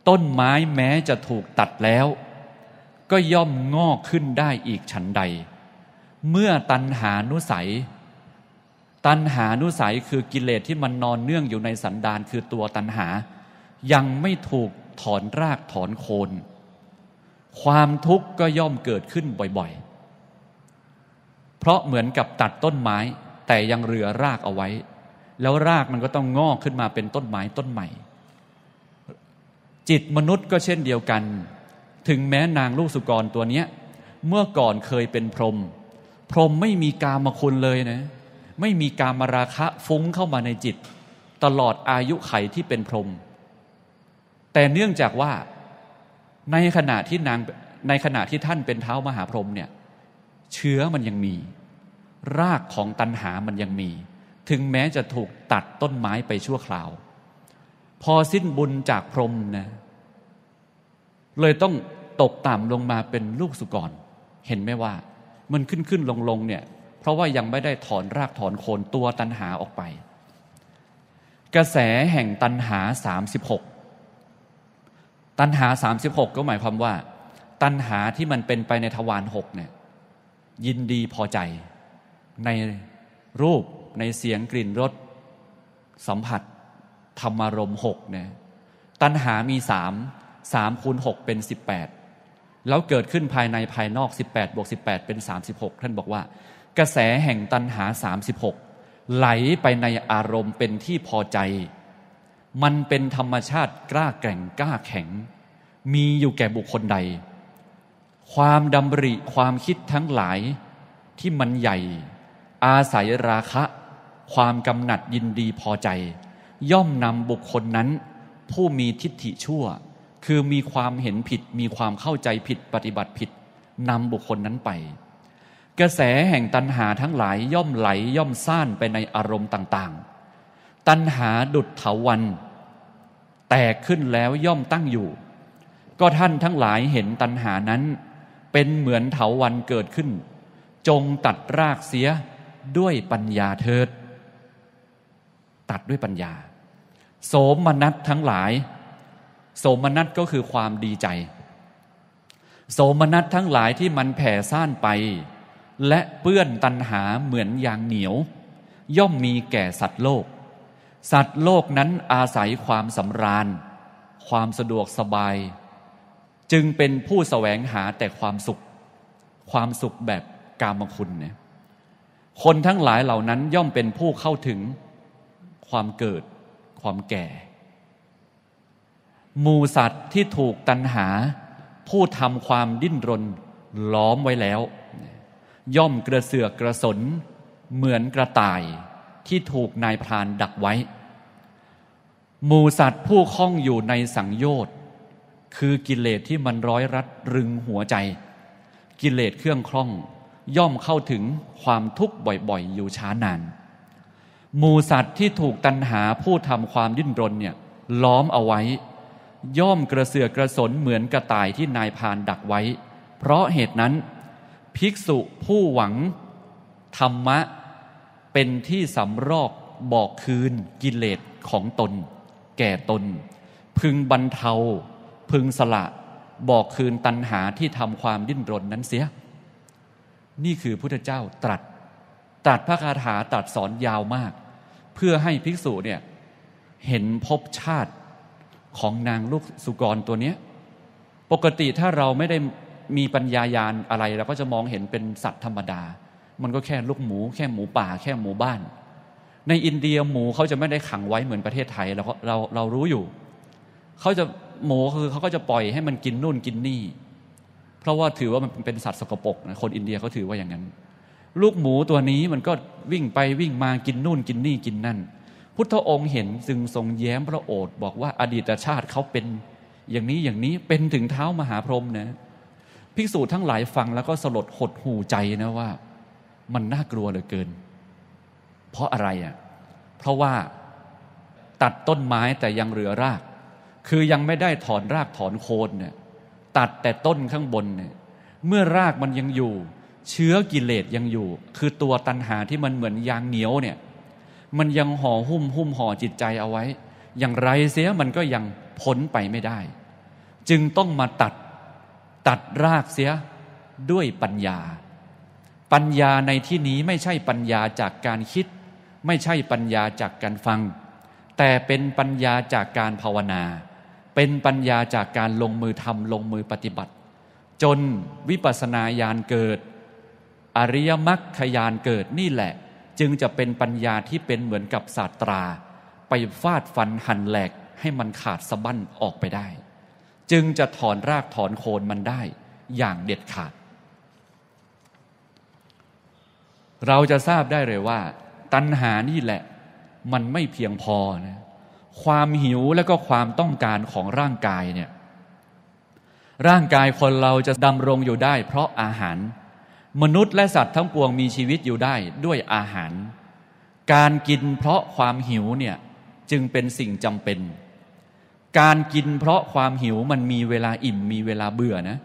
ต้นไม้แม้จะถูกตัดแล้วก็ย่อมงอกขึ้นได้อีกฉันใดเมื่อตัณหานุสัยตัณหานุสัยคือกิเลสที่มันนอนเนื่องอยู่ในสันดานคือตัวตัณหายังไม่ถูกถอนรากถอนโคนความทุกข์ก็ย่อมเกิดขึ้นบ่อยๆเพราะเหมือนกับตัดต้นไม้แต่ยังเหลือรากเอาไว้แล้วรากมันก็ต้องงอกขึ้นมาเป็นต้นไม้ต้นใหม่จิตมนุษย์ก็เช่นเดียวกันถึงแม้นางลูกสุกรตัวเนี้ยเมื่อก่อนเคยเป็นพรหมพรหมไม่มีกามคุณเลยนะไม่มีกามราคะฟุ้งเข้ามาในจิตตลอดอายุไขที่เป็นพรหม แต่เนื่องจากว่าในขณะที่นางในขณะที่ท่านเป็นเท้ามหาพรหมเนี่ยเชื้อมันยังมีรากของตัณหามันยังมีถึงแม้จะถูกตัดต้นไม้ไปชั่วคราวพอสิ้นบุญจากพรหมนะเลยต้องตกต่ำลงมาเป็นลูกสุกรเห็นไหมว่ามันขึ้นขึ้นลงลงเนี่ยเพราะว่ายังไม่ได้ถอนรากถอนโคนตัวตัณหาออกไปกระแสแห่งตัณหาสามสิบหกตัณหาสามสิบหกก็หมายความว่าตัณหาที่มันเป็นไปในทวารหกเนี่ยยินดีพอใจในรูปในเสียงกลิ่นรสสัมผัสธรรมารมณ์หกเนี่ยตัณหามีสาม สามคูณหกเป็นสิบแปดแล้วเกิดขึ้นภายในภายนอกสิบแปดบวกสิบแปดเป็นสามสิบหกท่านบอกว่ากระแสแห่งตัณหาสามสิบหกไหลไปในอารมณ์เป็นที่พอใจมันเป็นธรรมชาติกล้าแกร่งกล้าแข็งมีอยู่แก่บุคคลใดความดำริความคิดทั้งหลายที่มันใหญ่อาศัยราคะความกำหนัดยินดีพอใจย่อมนำบุคคลนั้นผู้มีทิฏฐิชั่วคือมีความเห็นผิดมีความเข้าใจผิดปฏิบัติผิดนำบุคคลนั้นไปกระแสแห่งตัณหาทั้งหลายย่อมไหลย่อมซ่านไปในอารมณ์ต่างๆตัณหาดุจเถาวัลย์แตกขึ้นแล้วย่อมตั้งอยู่ก็ท่านทั้งหลายเห็นตัณหานั้นเป็นเหมือนเถาวัลย์เกิดขึ้นจงตัดรากเสียด้วยปัญญาเถิดตัดด้วยปัญญาโสมนัสทั้งหลายโสมนัสก็คือความดีใจโสมนัสทั้งหลายที่มันแผ่ซ่านไปและเปื้อนตัณหาเหมือนยางเหนียวย่อมมีแก่สัตว์โลกสัตว์โลกนั้นอาศัยความสำราญความสะดวกสบายจึงเป็นผู้แสวงหาแต่ความสุขความสุขแบบกามคุณเนี่ยคนทั้งหลายเหล่านั้นย่อมเป็นผู้เข้าถึงความเกิดความแก่หมู่สัตว์ที่ถูกตัณหาผู้ทำความดิ้นรนล้อมไว้แล้วย่อมกระเสือกกระสนเหมือนกระต่ายที่ถูกนายพรานดักไว้หมู่สัตว์ผู้คล้องอยู่ในสังโยชน์คือกิเลสที่มันร้อยรัดรึงหัวใจกิเลสเครื่องคล่องย่อมเข้าถึงความทุกข์บ่อยๆอยู่ช้านานหมู่สัตว์ที่ถูกตัณหาผู้ทำความดิ้นรนเนี่ยล้อมเอาไว้ย่อมกระเสือกกระสนเหมือนกระต่ายที่นายพรานดักไว้เพราะเหตุนั้นภิกษุผู้หวังธรรมะเป็นที่สำรอกบอกคืนกิเลสของตนแก่ตนพึงบรรเทาพึงสละบอกคืนตัณหาที่ทำความดิ้นรนนั้นเสียนี่คือพุทธเจ้าตรัสตรัสพระคาถาตรัสสอนยาวมากเพื่อให้ภิกษุเนี่ยเห็นภพชาติของนางลูกสุกรตัวเนี้ยปกติถ้าเราไม่ได้มีปัญญาญาณอะไรเราก็จะมองเห็นเป็นสัตว์ธรรมดามันก็แค่ลูกหมูแค่หมูป่าแค่หมูบ้านในอินเดียหมูเขาจะไม่ได้ขังไว้เหมือนประเทศไทยเราเราเรารู้อยู่เขาจะหมูคือเขาก็จะปล่อยให้มันกินนู่นกินนี่เพราะว่าถือว่ามันเป็นสัตว์สกปรกนะคนอินเดียเขาถือว่าอย่างนั้นลูกหมูตัวนี้มันก็วิ่งไปวิ่งมากินนู่นกินนี่กินนั่นพุทธองค์เห็นจึงทรงแย้มพระโอษฐ์บอกว่าอดีตชาติเขาเป็นอย่างนี้อย่างนี้เป็นถึงเท้ามหาพรหมนะภิกษุทั้งหลายฟังแล้วก็สลดหดหู่ใจนะว่ามันน่ากลัวเหลือเกินเพราะอะไรอ่ะเพราะว่าตัดต้นไม้แต่ยังเหลือรากคือยังไม่ได้ถอนรากถอนโคนเนี่ยตัดแต่ต้นข้างบนเนี่ยเมื่อรากมันยังอยู่เชื้อกิเลสยังอยู่คือตัวตัณหาที่มันเหมือนยางเหนียวเนี่ยมันยังห่อหุ้มหุ้มห่อจิตใจเอาไว้อย่างไรเสียมันก็ยังพ้นไปไม่ได้จึงต้องมาตัดตัดรากเสียด้วยปัญญาปัญญาในที่นี้ไม่ใช่ปัญญาจากการคิดไม่ใช่ปัญญาจากการฟังแต่เป็นปัญญาจากการภาวนาเป็นปัญญาจากการลงมือทำลงมือปฏิบัติจนวิปัสสนาญาณเกิดอริยมรรคญาณเกิดนี่แหละจึงจะเป็นปัญญาที่เป็นเหมือนกับศาสตราไปฟาดฟันหั่นแหลกให้มันขาดสะบั้นออกไปได้จึงจะถอนรากถอนโคนมันได้อย่างเด็ดขาดเราจะทราบได้เลยว่าตัณหานี่แหละมันไม่เพียงพอนะ ความหิวและก็ความต้องการของร่างกายเนี่ยร่างกายคนเราจะดำรงอยู่ได้เพราะอาหารมนุษย์และสัตว์ทั้งปวงมีชีวิตอยู่ได้ด้วยอาหารการกินเพราะความหิวเนี่ยจึงเป็นสิ่งจำเป็นการกินเพราะความหิวมันมีเวลาอิ่มมีเวลาเบื่อนะ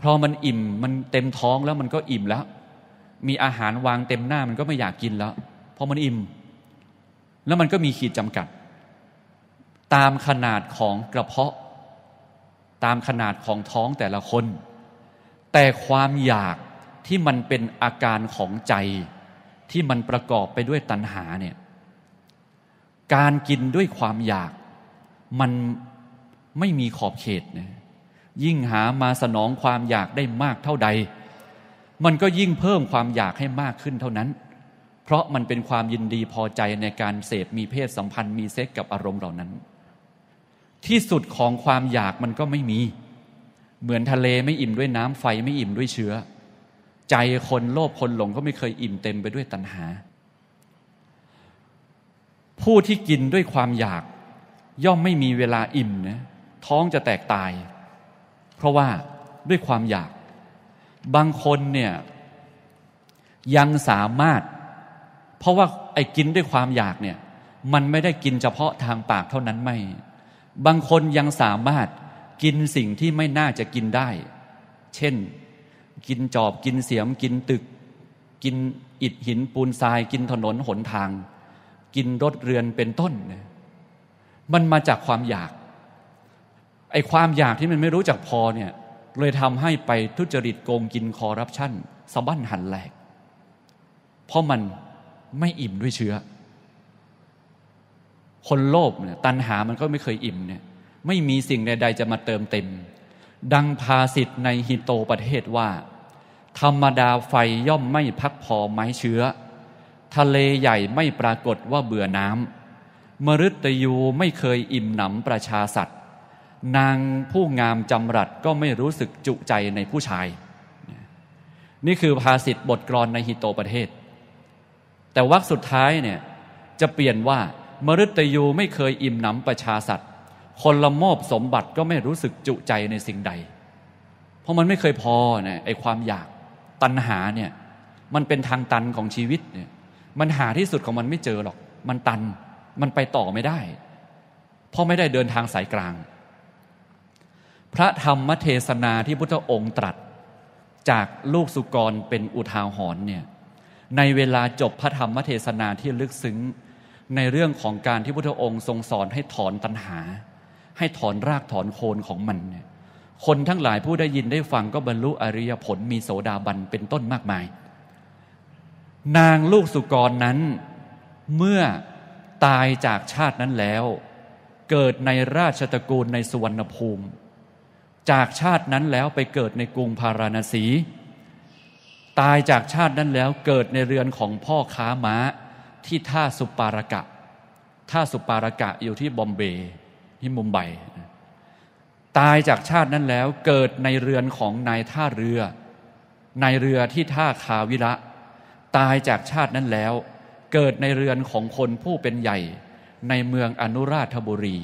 พอมันอิ่มมันเต็มท้องแล้วมันก็อิ่มแล้วมีอาหารวางเต็มหน้ามันก็ไม่อยากกินแล้วพอมันอิ่มแล้วมันก็มีขีดจำกัดตามขนาดของกระเพาะตามขนาดของท้องแต่ละคนแต่ความอยากที่มันเป็นอาการของใจที่มันประกอบไปด้วยตัณหาเนี่ยการกินด้วยความอยากมันไม่มีขอบเขตนะยิ่งหามาสนองความอยากได้มากเท่าใดมันก็ยิ่งเพิ่มความอยากให้มากขึ้นเท่านั้นเพราะมันเป็นความยินดีพอใจในการเสพมีเพศสัมพันธ์มีเซ็กกับอารมณ์เหล่านั้นที่สุดของความอยากมันก็ไม่มีเหมือนทะเลไม่อิ่มด้วยน้ำไฟไม่อิ่มด้วยเชื้อใจคนโลภคนหลงก็ไม่เคยอิ่มเต็มไปด้วยตัณหาผู้ที่กินด้วยความอยากย่อมไม่มีเวลาอิ่มนะท้องจะแตกตายเพราะว่าด้วยความอยากบางคนเนี่ยยังสามารถเพราะว่าไอ้กินด้วยความอยากเนี่ยมันไม่ได้กินเฉพาะทางปากเท่านั้นไม่บางคนยังสามารถกินสิ่งที่ไม่น่าจะกินได้เช่นกินจอบกินเสียมกินตึกกินอิฐหินปูนทรายกินถนนหนทางกินรถเรือนเป็นต้นเนี่ยมันมาจากความอยากไอ้ความอยากที่มันไม่รู้จักพอเนี่ยเลยทำให้ไปทุจริตโกงกินคอร์รัปชันสะบั้นหันแหลกเพราะมันไม่อิ่มด้วยเชื้อคนโลภเนี่ยตัณหามันก็ไม่เคยอิ่มเนี่ยไม่มีสิ่งใดๆจะมาเติมเต็มดังภาษิตในฮิโตประเทศว่าธรรมดาไฟย่อมไม่พักพอไม้เชื้อทะเลใหญ่ไม่ปรากฏว่าเบื่อน้ำมฤตยูไม่เคยอิ่มหนำประชาสัตว์นางผู้งามจำรัดก็ไม่รู้สึกจุใจในผู้ชายนี่คือภาษิตบทกลอนในฮิโตประเทศแต่วรรคสุดท้ายเนี่ยจะเปลี่ยนว่ามฤตยูไม่เคยอิ่มหนำประชาสัตว์คนละโมบสมบัติก็ไม่รู้สึกจุใจในสิ่งใดเพราะมันไม่เคยพอเนี่ยไอ้ความอยากตัณหาเนี่ยมันเป็นทางตันของชีวิตเนี่ยมันหาที่สุดของมันไม่เจอหรอกมันตันมันไปต่อไม่ได้เพราะไม่ได้เดินทางสายกลางพระธรรมเทศนาที่พุทธองค์ตรัสจากลูกสุกรเป็นอุทาหรณ์เนี่ยในเวลาจบพระธรรมเทศนาที่ลึกซึ้งในเรื่องของการที่พุทธองค์ทรงสอนให้ถอนตัณหาให้ถอนรากถอนโคนของมันเนี่ยคนทั้งหลายผู้ได้ยินได้ฟังก็บรรลุอริยผลมีโสดาบันเป็นต้นมากมายนางลูกสุกรนั้นเมื่อตายจากชาตินั้นแล้วเกิดในราชตระกูลในสุวรรณภูมิจากชาตินั้นแล้วไปเกิดในกรุงพาราณสีตายจากชาตินั้นแล้วเกิดในเรือนของพ่อค้าม้าที่ท่าสุปารกะท่าสุปารกะอยู่ที่บอมเบย์ที่มุมไบตายจากชาตินั้นแล้วเกิดในเรือนของนายท่าเรือนายเรือที่ท่าคาวิระตายจากชาตินั้นแล้วเกิดในเรือนของคนผู้เป็นใหญ่ในเมืองอนุราธบุรี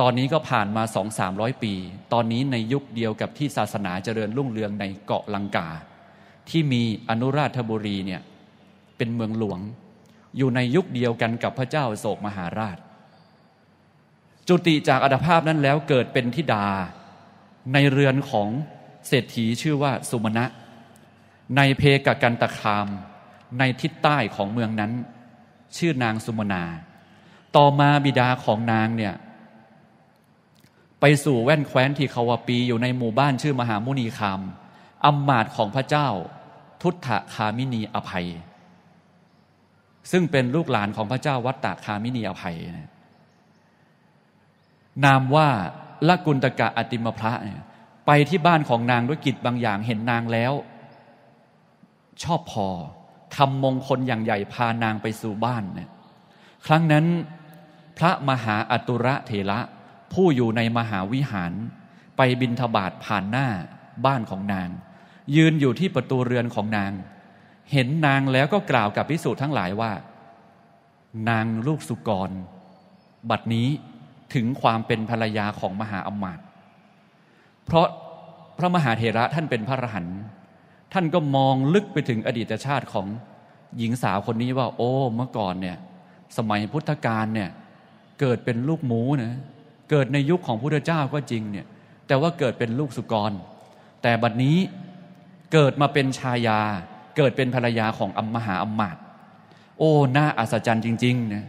ตอนนี้ก็ผ่านมา สองถึงสามร้อย ปีตอนนี้ในยุคเดียวกับที่ศาสนาเจริญรุ่งเรืองในเกาะลังกาที่มีอนุราธบุรีเนี่ยเป็นเมืองหลวงอยู่ในยุคเดียวกันกับพระเจ้าโศกมหาราชจุติจากอัตภาพนั้นแล้วเกิดเป็นธิดาในเรือนของเศรษฐีชื่อว่าสุมนะในเพกกันตคามในทิศใต้ของเมืองนั้นชื่อนางสุมนาต่อมาบิดาของนางเนี่ยไปสู่แว่นแคว้นที่คาวปีอยู่ในหมู่บ้านชื่อมหามุนีคามอัมมาตย์ของพระเจ้าทุตถคามินีอภัยซึ่งเป็นลูกหลานของพระเจ้าวัตตคามินีอภัยนะนามว่าละกุณตกะอติมพระเนี่ยไปที่บ้านของนางด้วยกิจบางอย่างเห็นนางแล้วชอบพอทำมงคลอย่างใหญ่พานางไปสู่บ้านเนี่ยครั้งนั้นพระมหาอตุระเถระผู้อยู่ในมหาวิหารไปบิณฑบาตผ่านหน้าบ้านของนางยืนอยู่ที่ประตูเรือนของนางเห็นนางแล้วก็กล่าวกับภิกษุทั้งหลายว่า นางลูกสุกรบัดนี้ถึงความเป็นภรรยาของมหาอมาตย์เพราะพระมหาเถระท่านเป็นพระอรหันต์ท่านก็มองลึกไปถึงอดีตชาติของหญิงสาวคนนี้ว่าโอ้เมื่อก่อนเนี่ยสมัยพุทธกาลเนี่ยเกิดเป็นลูกหมูนะเกิดในยุคของพุทธเจ้าก็จริงเนี่ยแต่ว่าเกิดเป็นลูกสุกรแต่บัดนี้เกิดมาเป็นชายาเกิดเป็นภรรยาของมหาอมาตย์โอ้น่าอัศจรรย์จริงๆนะ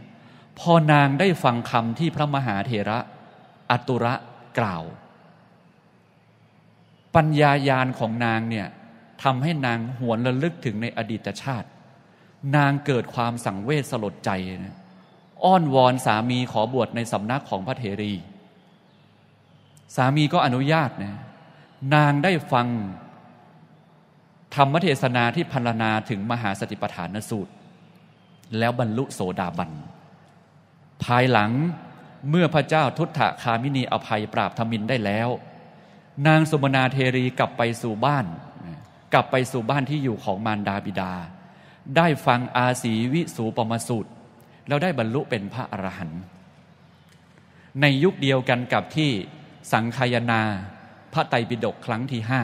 พอนางได้ฟังคำที่พระมหาเถระอตุระกล่าวปัญญาญาณของนางเนี่ยทำให้นางหวนระลึกถึงในอดีตชาตินางเกิดความสังเวชสลดใจนะอ้อนวอนสามีขอบวชในสำนักของพระเถรีสามีก็อนุญาตนะนางได้ฟังธรรมเทศนาที่พรรณนาถึงมหาสติปัฏฐานสูตรแล้วบรรลุโสดาบันภายหลังเมื่อพระเจ้าทุฏฐคามินีอภัยปราบทมิฬได้แล้วนางสุมนาเทรีกลับไปสู่บ้านกลับไปสู่บ้านที่อยู่ของมารดาบิดาได้ฟังอาสีวิสูปมสูตรแล้วได้บรรลุเป็นพระอรหันต์ในยุคเดียวกันกับที่สังคายนาพระไตรปิฎกครั้งที่ห้า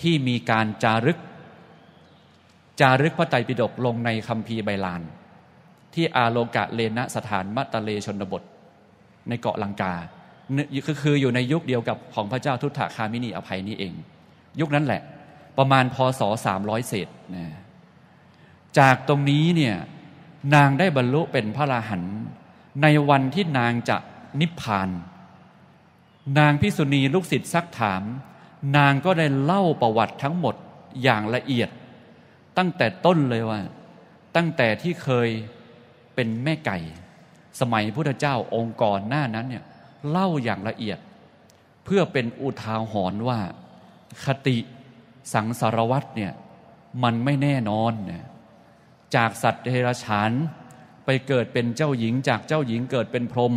ที่มีการจารึกจารึกพระไตรปิฎกลงในคัมภีร์ไบลานที่อาโลกะเลนะสถานมัตตะเลชนบทในเกาะลังกาคือคืออยู่ในยุคเดียวกับของพระเจ้าทุฏฐคามินีอภัยนี้เองยุคนั้นแหละประมาณพ.ศ. สามร้อย เศษนะจากตรงนี้เนี่ยนางได้บรรลุเป็นพระอรหันต์ในวันที่นางจะนิพพานนางภิกษุณีลูกศิษย์ซักถามนางก็ได้เล่าประวัติทั้งหมดอย่างละเอียดตั้งแต่ต้นเลยว่าตั้งแต่ที่เคยเป็นแม่ไก่สมัยพุทธเจ้าองค์ก่อนหน้านั้นเนี่ยเล่าอย่างละเอียดเพื่อเป็นอุทาหรณ์ว่าคติสังสารวัฏเนี่ยมันไม่แน่นอนนะจากสัตว์เดรัจฉานไปเกิดเป็นเจ้าหญิงจากเจ้าหญิงเกิดเป็นพรหม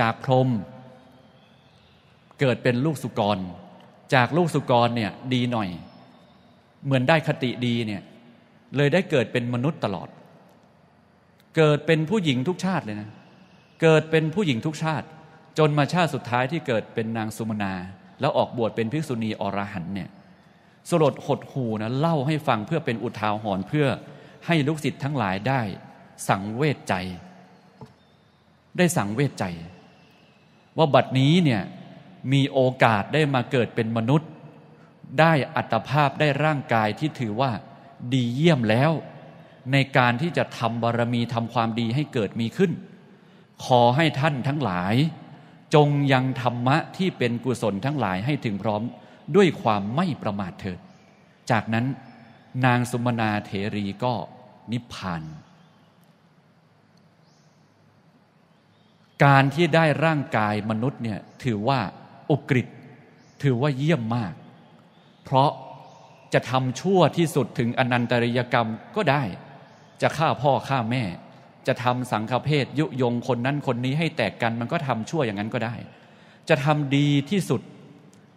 จากพรหมเกิดเป็นลูกสุกรจากลูกสุกรเนี่ยดีหน่อยเหมือนได้คติดีเนี่ยเลยได้เกิดเป็นมนุษย์ตลอดเกิดเป็นผู้หญิงทุกชาติเลยนะเกิดเป็นผู้หญิงทุกชาติจนมาชาติสุดท้ายที่เกิดเป็นนางสุมนาแล้วออกบวชเป็นภิกษุณีอรหันต์เนี่ยสลดหดหูนะเล่าให้ฟังเพื่อเป็นอุทาหรณ์เพื่อให้ลูกศิษย์ทั้งหลายได้สังเวชใจได้สังเวชใจว่าบัดนี้เนี่ยมีโอกาสได้มาเกิดเป็นมนุษย์ได้อัตภาพได้ร่างกายที่ถือว่าดีเยี่ยมแล้วในการที่จะทำบารมีทำความดีให้เกิดมีขึ้นขอให้ท่านทั้งหลายจงยังธรรมะที่เป็นกุศลทั้งหลายให้ถึงพร้อมด้วยความไม่ประมาทเถิดจากนั้นนางสุมนาเถรีก็นิพพานการที่ได้ร่างกายมนุษย์เนี่ยถือว่าอุกฤษถือว่าเยี่ยมมากเพราะจะทำชั่วที่สุดถึงอนันตริยกรรมก็ได้จะฆ่าพ่อฆ่าแม่จะทำสังฆเพศยุยงคนนั้นคนนี้ให้แตกกันมันก็ทำชั่วอย่างนั้นก็ได้จะทำดีที่สุด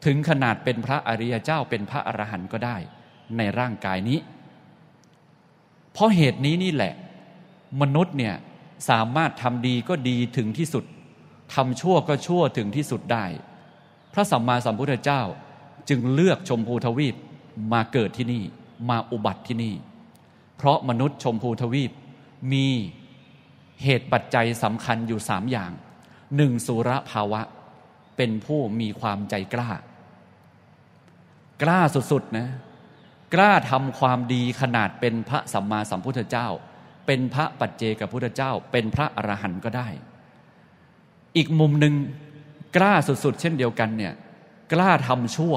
ถึงขนาดเป็นพระอริยเจ้าเป็นพระอรหันต์ก็ได้ในร่างกายนี้เพราะเหตุนี้นี่แหละมนุษย์เนี่ยสามารถทำดีก็ดีถึงที่สุดทำชั่วก็ชั่วถึงที่สุดได้พระสัมมาสัมพุทธเจ้าจึงเลือกชมพูทวีปมาเกิดที่นี่มาอุบัติที่นี่เพราะมนุษย์ชมพูทวีปมีเหตุปัจจัยสำคัญอยู่สามอย่างหนึ่งสุรภาวะเป็นผู้มีความใจกล้ากล้าสุดๆนะกล้าทำความดีขนาดเป็นพระสัมมาสัมพุทธเจ้าเป็นพระปัจเจกพุทธเจ้าเป็นพระอรหันต์ก็ได้อีกมุมหนึ่งกล้าสุดๆเช่นเดียวกันเนี่ยกล้าทำชั่ว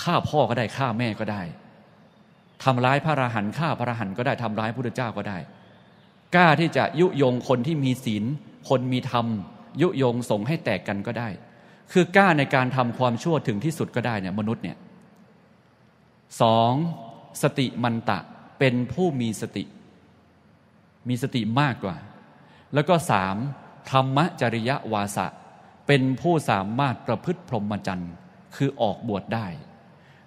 ฆ่าพ่อก็ได้ฆ่าแม่ก็ได้ทำร้ายพระอรหันต์ฆ่าพระอรหันต์ก็ได้ทำร้ายพุทธเจ้าก็ได้กล้าที่จะยุยงคนที่มีศีลคนมีธรรมยุยงสงฆ์ให้แตกกันก็ได้คือกล้าในการทำความชั่วถึงที่สุดก็ได้เนี่ยมนุษย์เนี่ยสองสติมันตะเป็นผู้มีสติมีสติมากกว่าแล้วก็สามธรรมจริยวาสะเป็นผู้สามารถประพฤติพรหมจรรย์คือออกบวชได้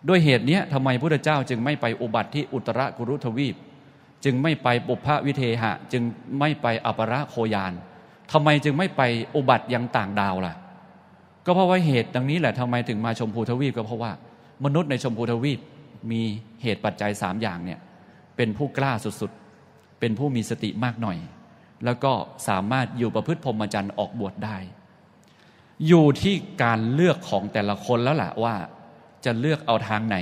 ด้วยเหตุนี้ทำไมพุทธเจ้าจึงไม่ไปอุบัติที่อุตตรกุรุทวีป จึงไม่ไปปุพพวิเทหะจึงไม่ไปอัประโคยานทำไมจึงไม่ไปอุบัติยังต่างดาวล่ะก็เพราะว่าเหตุดังนี้แหละทำไมถึงมาชมพูทวีปก็เพราะว่ามนุษย์ในชมพูทวีปมีเหตุปัจจัยสามอย่างเนี่ยเป็นผู้กล้าสุดๆเป็นผู้มีสติมากหน่อยแล้วก็สามารถอยู่ประพฤติพรหมจรรย์ออกบวชได้อยู่ที่การเลือกของแต่ละคนแล้วล่ะว่าจะเลือกเอาทางไหน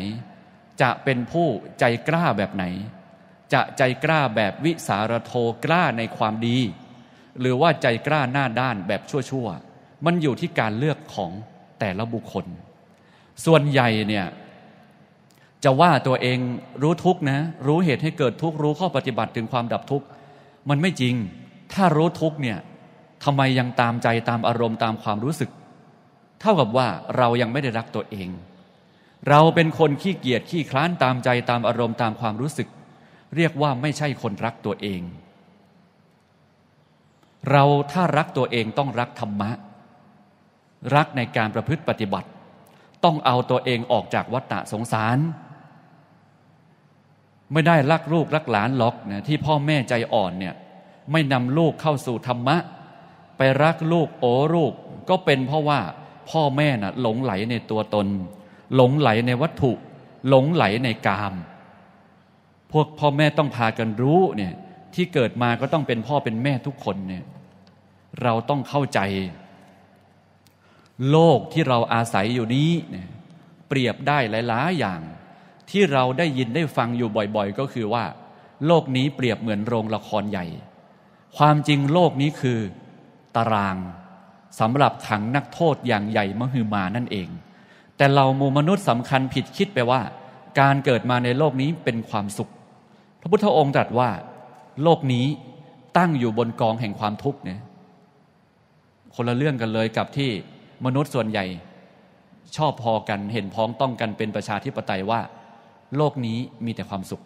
จะเป็นผู้ใจกล้าแบบไหนจะใจกล้าแบบวิสารโทกล้าในความดีหรือว่าใจกล้าหน้าด้านแบบชั่วๆมันอยู่ที่การเลือกของแต่ละบุคคลส่วนใหญ่เนี่ยจะว่าตัวเองรู้ทุกข์นะรู้เหตุให้เกิดทุกข์รู้ข้อปฏิบัติถึงความดับทุกข์มันไม่จริงถ้ารู้ทุกข์เนี่ยทำไมยังตามใจตามอารมณ์ตามความรู้สึกเท่ากับว่าเรายังไม่ได้รักตัวเองเราเป็นคนขี้เกียจขี้คลานตามใจตามอารมณ์ตามความรู้สึกเรียกว่าไม่ใช่คนรักตัวเองเราถ้ารักตัวเองต้องรักธรรมะรักในการประพฤติปฏิบัติต้องเอาตัวเองออกจากวัฏฏะสงสารไม่ได้รักลูกรักหลานหรอกนะที่พ่อแม่ใจอ่อนเนี่ยไม่นำลูกเข้าสู่ธรรมะไปรักลูกโอ้ลูกก็เป็นเพราะว่าพ่อแม่น่ะหลงไหลในตัวตนหลงไหลในวัตถุหลงไหลในกามพวกพ่อแม่ต้องพากันรู้เนี่ยที่เกิดมาก็ต้องเป็นพ่อเป็นแม่ทุกคนเนี่ยเราต้องเข้าใจโลกที่เราอาศัยอยู่นี้เนี่ยเปรียบได้หลายๆอย่างที่เราได้ยินได้ฟังอยู่บ่อยๆก็คือว่าโลกนี้เปรียบเหมือนโรงละครใหญ่ความจริงโลกนี้คือตารางสำหรับขังนักโทษอย่างใหญ่มหึมานั่นเองแต่เราหมู่มนุษย์สำคัญผิดคิดไปว่าการเกิดมาในโลกนี้เป็นความสุขพระพุทธองค์ตรัสว่าโลกนี้ตั้งอยู่บนกองแห่งความทุกข์เนี่ยคนละเรื่องกันเลยกับที่มนุษย์ส่วนใหญ่ชอบพอกันเห็นพ้องต้องกันเป็นประชาธิปไตยว่าโลกนี้มีแต่ความสุข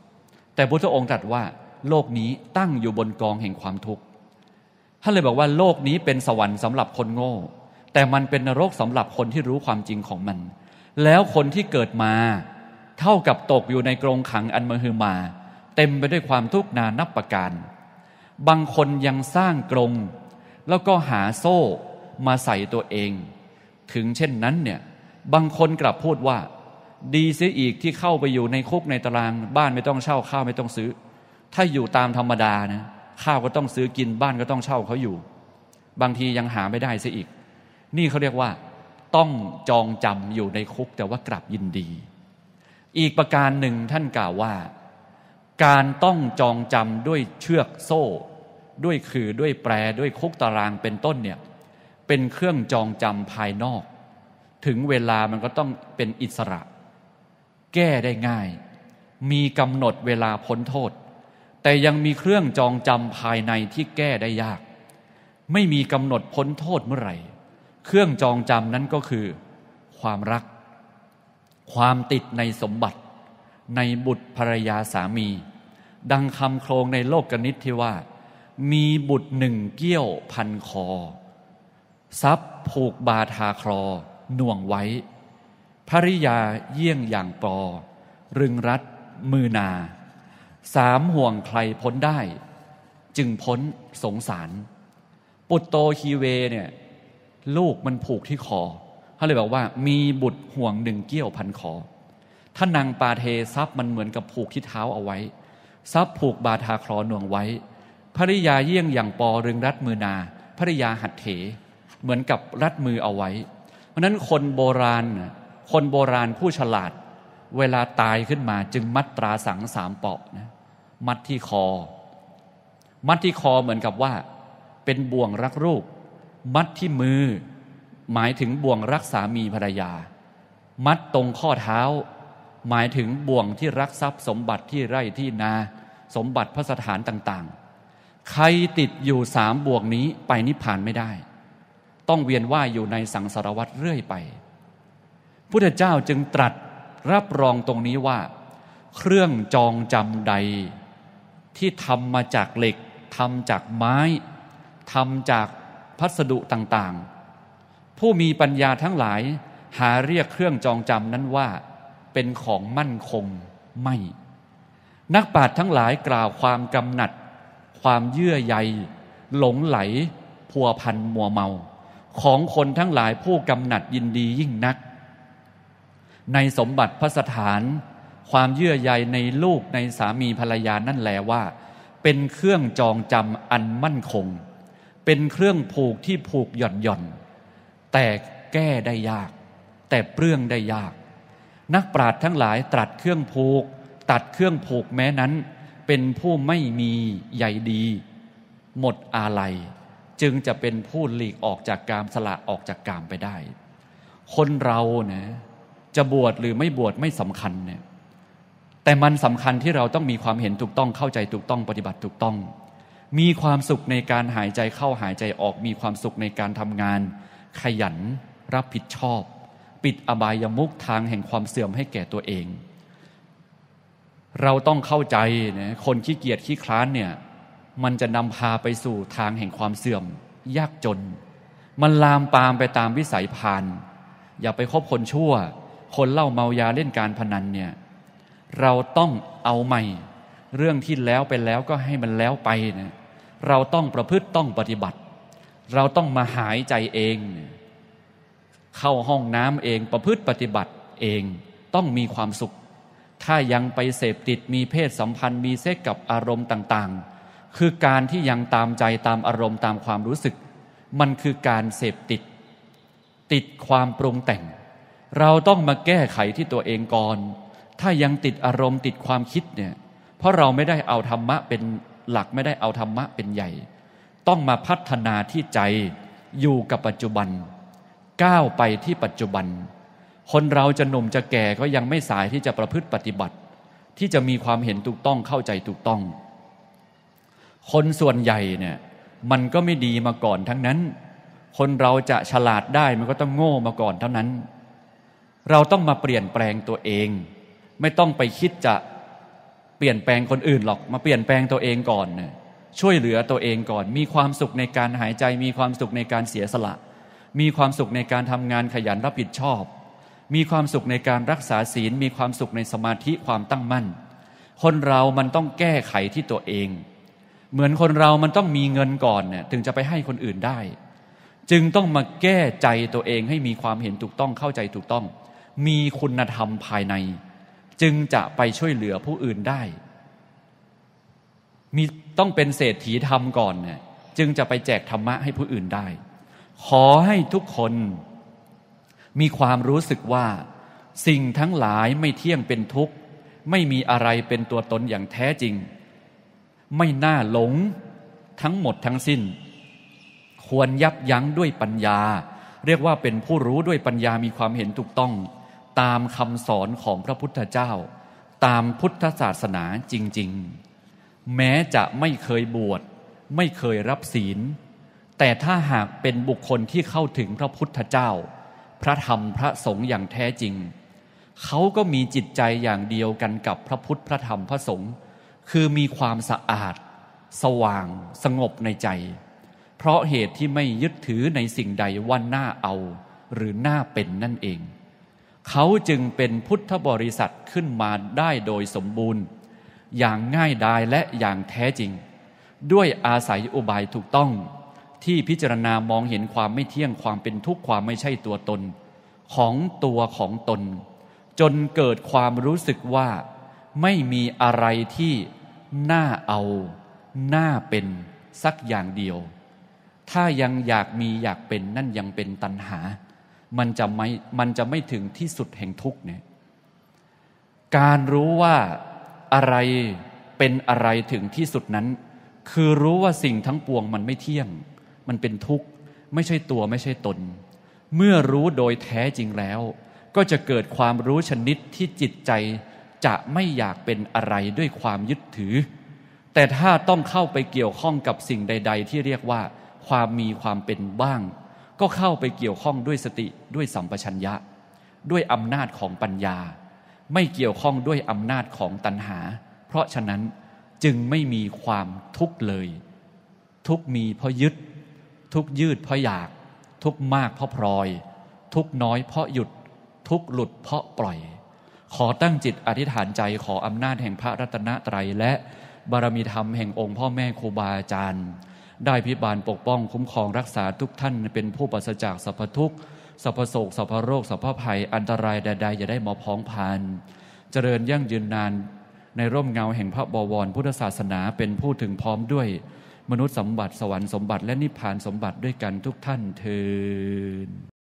แต่พุทธองค์ตรัสว่าโลกนี้ตั้งอยู่บนกองแห่งความทุกข์ท่านเลยบอกว่าโลกนี้เป็นสวรรค์สำหรับคนโง่แต่มันเป็นนรกสำหรับคนที่รู้ความจริงของมันแล้วคนที่เกิดมาเท่ากับตกอยู่ในกรงขังอันมหึมาเต็มไปด้วยความทุกข์นานับประการบางคนยังสร้างกรงแล้วก็หาโซ่มาใส่ตัวเองถึงเช่นนั้นเนี่ยบางคนกลับพูดว่าดีเสียอีกที่เข้าไปอยู่ในคุกในตารางบ้านไม่ต้องเช่าข้าวไม่ต้องซื้อถ้าอยู่ตามธรรมดานะข้าวก็ต้องซื้อกินบ้านก็ต้องเช่าเขาอยู่บางทียังหาไม่ได้เสียอีกนี่เขาเรียกว่าต้องจองจำอยู่ในคุกแต่ว่ากลับยินดีอีกประการหนึ่งท่านกล่าวว่าการต้องจองจำด้วยเชือกโซ่ด้วยคือด้วยแปรด้วยคุกตารางเป็นต้นเนี่ยเป็นเครื่องจองจำภายนอกถึงเวลามันก็ต้องเป็นอิสระแก้ได้ง่ายมีกำหนดเวลาพ้นโทษแต่ยังมีเครื่องจองจำภายในที่แก้ได้ยากไม่มีกำหนดพ้นโทษเมื่อไหร่เครื่องจองจำนั้นก็คือความรักความติดในสมบัติในบุตรภรรยาสามีดังคำโครงในโลกนิตที่ว่ามีบุตรหนึ่งเกี้ยวพันคอทรัพย์ผูกบาทาคลอหน่วงไว้ภริยาเยี่ยงอย่างปอรึงรัดมือนาสามห่วงใครพ้นได้จึงพ้นสงสารปุตโตคีเวเนี่ยลูกมันผูกที่คอเขาเลยบอกว่ามีบุตรห่วงหนึ่งเกี้ยวพันคอท่านนางปาเททรัพย์มันเหมือนกับผูกที่เท้าเอาไว้ทรัพย์ผูกบาทาคลอหน่วงไว้ภริยาเยี่ยงอย่างปอรึงรัดมือนาภริยาหัตเถเหมือนกับรัดมือเอาไว้เพราะนั้นคนโบราณคนโบราณผู้ฉลาดเวลาตายขึ้นมาจึงมัดตราสังสามเปาะนะมัดที่คอมัดที่คอเหมือนกับว่าเป็นบ่วงรักลูกมัดที่มือหมายถึงบ่วงรักสามีภรรยามัดตรงข้อเท้าหมายถึงบ่วงที่รักทรัพย์สมบัติที่ไร่ที่นาสมบัติพระสถานต่างๆใครติดอยู่สามบ่วงนี้ไปนิพพานไม่ได้ต้องเวียนว่ายอยู่ในสังสารวัฏเรื่อยไปพุทธเจ้าจึงตรัสรับรองตรงนี้ว่าเครื่องจองจำใดที่ทำมาจากเหล็กทำจากไม้ทำจากพัสดุต่างๆผู้มีปัญญาทั้งหลายหาเรียกเครื่องจองจำนั้นว่าเป็นของมั่นคงไม่ นักปราชญ์ทั้งหลายกล่าวความกำหนัดความเยื่อใยหลงไหลพัวพันมัวเมาของคนทั้งหลายผู้กำหนัดยินดียิ่งนักในสมบัติพระสถานความเยื่อใยในลูกในสามีภรรยานั่นแลว่าเป็นเครื่องจองจำอันมั่นคงเป็นเครื่องผูกที่ผูกหย่อนหย่อนแต่แก้ได้ยากแต่เปลื้องได้ยากนักปราชญ์ทั้งหลายตรัสเครื่องผูกตัดเครื่องผูกแม้นั้นเป็นผู้ไม่มีใยดีหมดอาลัยจึงจะเป็นผู้หลีกออกจากกามสละออกจากกามไปได้คนเรานะจะบวชหรือไม่บวชไม่สำคัญเนี่ยแต่มันสำคัญที่เราต้องมีความเห็นถูกต้องเข้าใจถูกต้องปฏิบัติถูกต้องมีความสุขในการหายใจเข้าหายใจออกมีความสุขในการทำงานขยันรับผิดชอบปิดอบายมุขทางแห่งความเสื่อมให้แก่ตัวเองเราต้องเข้าใจนะคนขี้เกียจขี้คร้านเนี่ยมันจะนำพาไปสู่ทางแห่งความเสื่อมยากจนมันลามปามไปตามวิสัยพานอย่าไปคบคนชั่วคนเหล้าเมายาเล่นการพนันเนี่ยเราต้องเอาใหม่เรื่องที่แล้วไปแล้วก็ให้มันแล้วไปนะเราต้องประพฤติต้องปฏิบัติเราต้องมาหายใจเองเข้าห้องน้ำเองประพฤติปฏิบัติเองต้องมีความสุขถ้ายังไปเสพติดมีเพศสัมพันธ์มีเซ็กกับอารมณ์ต่างๆคือการที่ยังตามใจตามอารมณ์ตามความรู้สึกมันคือการเสพติดติดความปรุงแต่งเราต้องมาแก้ไขที่ตัวเองก่อนถ้ายังติดอารมณ์ติดความคิดเนี่ยเพราะเราไม่ได้เอาธรรมะเป็นหลักไม่ได้เอาธรรมะเป็นใหญ่ต้องมาพัฒนาที่ใจอยู่กับปัจจุบันก้าวไปที่ปัจจุบันคนเราจะหนุ่มจะแก่ก็ยังไม่สายที่จะประพฤติปฏิบัติที่จะมีความเห็นถูกต้องเข้าใจถูกต้องคนส่วนใหญ่เนี่ยมันก็ไม่ดีมาก่อนทั้งนั้นคนเราจะฉลาดได้มันก็ต้องโง่มาก่อนเท่านั้นเราต้องมาเปลี่ยนแปลงตัวเองไม่ต้องไปคิดจะเปลี่ยนแปลงคนอื่นหรอกมาเปลี่ยนแปลงตัวเองก่อนเนี่ยช่วยเหลือตัวเองก่อนมีความสุขในการหายใจมีความสุขในการเสียสละมีความสุขในการทำงานขยันรับผิดชอบมีความสุขในการรักษาศีลมีความสุขในสมาธิความตั้งมั่นคนเรามันต้องแก้ไขที่ตัวเองเหมือนคนเรามันต้องมีเงินก่อนเนี่ยถึงจะไปให้คนอื่นได้จึงต้องมาแก้ใจตัวเองให้มีความเห็นถูกต้องเข้าใจถูกต้องมีคุณธรรมภายในจึงจะไปช่วยเหลือผู้อื่นได้มีต้องเป็นเศรษฐีธรรมก่อนเนี่ยจึงจะไปแจกธรรมะให้ผู้อื่นได้ขอให้ทุกคนมีความรู้สึกว่าสิ่งทั้งหลายไม่เที่ยงเป็นทุกข์ไม่มีอะไรเป็นตัวตนอย่างแท้จริงไม่น่าหลงทั้งหมดทั้งสิ้นควรยับยั้งด้วยปัญญาเรียกว่าเป็นผู้รู้ด้วยปัญญามีความเห็นถูกต้องตามคำสอนของพระพุทธเจ้าตามพุทธศาสนาจริงๆแม้จะไม่เคยบวชไม่เคยรับศีลแต่ถ้าหากเป็นบุคคลที่เข้าถึงพระพุทธเจ้าพระธรรมพระสงฆ์อย่างแท้จริงเขาก็มีจิตใจอย่างเดียวกันกับพระพุทธพระธรรมพระสงฆ์คือมีความสะอาดสว่างสงบในใจเพราะเหตุที่ไม่ยึดถือในสิ่งใดว่าน่าเอาหรือน่าเป็นนั่นเองเขาจึงเป็นพุทธบริษัทขึ้นมาได้โดยสมบูรณ์อย่างง่ายดายและอย่างแท้จริงด้วยอาศัยอุบายถูกต้องที่พิจารณามองเห็นความไม่เที่ยงความเป็นทุกข์ความไม่ใช่ตัวตนของตัวของตนจนเกิดความรู้สึกว่าไม่มีอะไรที่น่าเอาน่าเป็นสักอย่างเดียวถ้ายังอยากมีอยากเป็นนั่นยังเป็นตัณหามันจะไม่มันจะไม่ถึงที่สุดแห่งทุกข์เนี่ยการรู้ว่าอะไรเป็นอะไรถึงที่สุดนั้นคือรู้ว่าสิ่งทั้งปวงมันไม่เที่ยงมันเป็นทุกข์ไม่ใช่ตัวไม่ใช่ตนเมื่อรู้โดยแท้จริงแล้วก็จะเกิดความรู้ชนิดที่จิตใจจะไม่อยากเป็นอะไรด้วยความยึดถือแต่ถ้าต้องเข้าไปเกี่ยวข้องกับสิ่งใดๆที่เรียกว่าความมีความเป็นบ้างก็เข้าไปเกี่ยวข้องด้วยสติด้วยสัมปชัญญะด้วยอำนาจของปัญญาไม่เกี่ยวข้องด้วยอำนาจของตัณหาเพราะฉะนั้นจึงไม่มีความทุกข์เลยทุกข์มีเพราะยึดทุกข์ยืดเพราะอยากทุกข์มากเพราะพลอยทุกข์น้อยเพราะหยุดทุกข์หลุดเพราะปล่อย ขอตั้งจิตอธิษฐานใจขออำนาจแห่งพระรัตนตรัยและบารมีธรรมแห่งองค์พ่อแม่ครูบาอาจารย์ได้พิบาลปกป้องคุ้มครองรักษาทุกท่านเป็นผู้ปราศจากสัพพทุกข์สัพพโศกสัพพโรคสัพพภัยอันตรายใดๆอย่าได้มาพ้องผ่านเจริญยั่งยืนนานในร่มเงาแห่งพระบวรพุทธศาสนาเป็นผู้ถึงพร้อมด้วยมนุษย์สมบัติสวรรค์สมบัติและนิพพานสมบัติด้วยกันทุกท่านเทอญ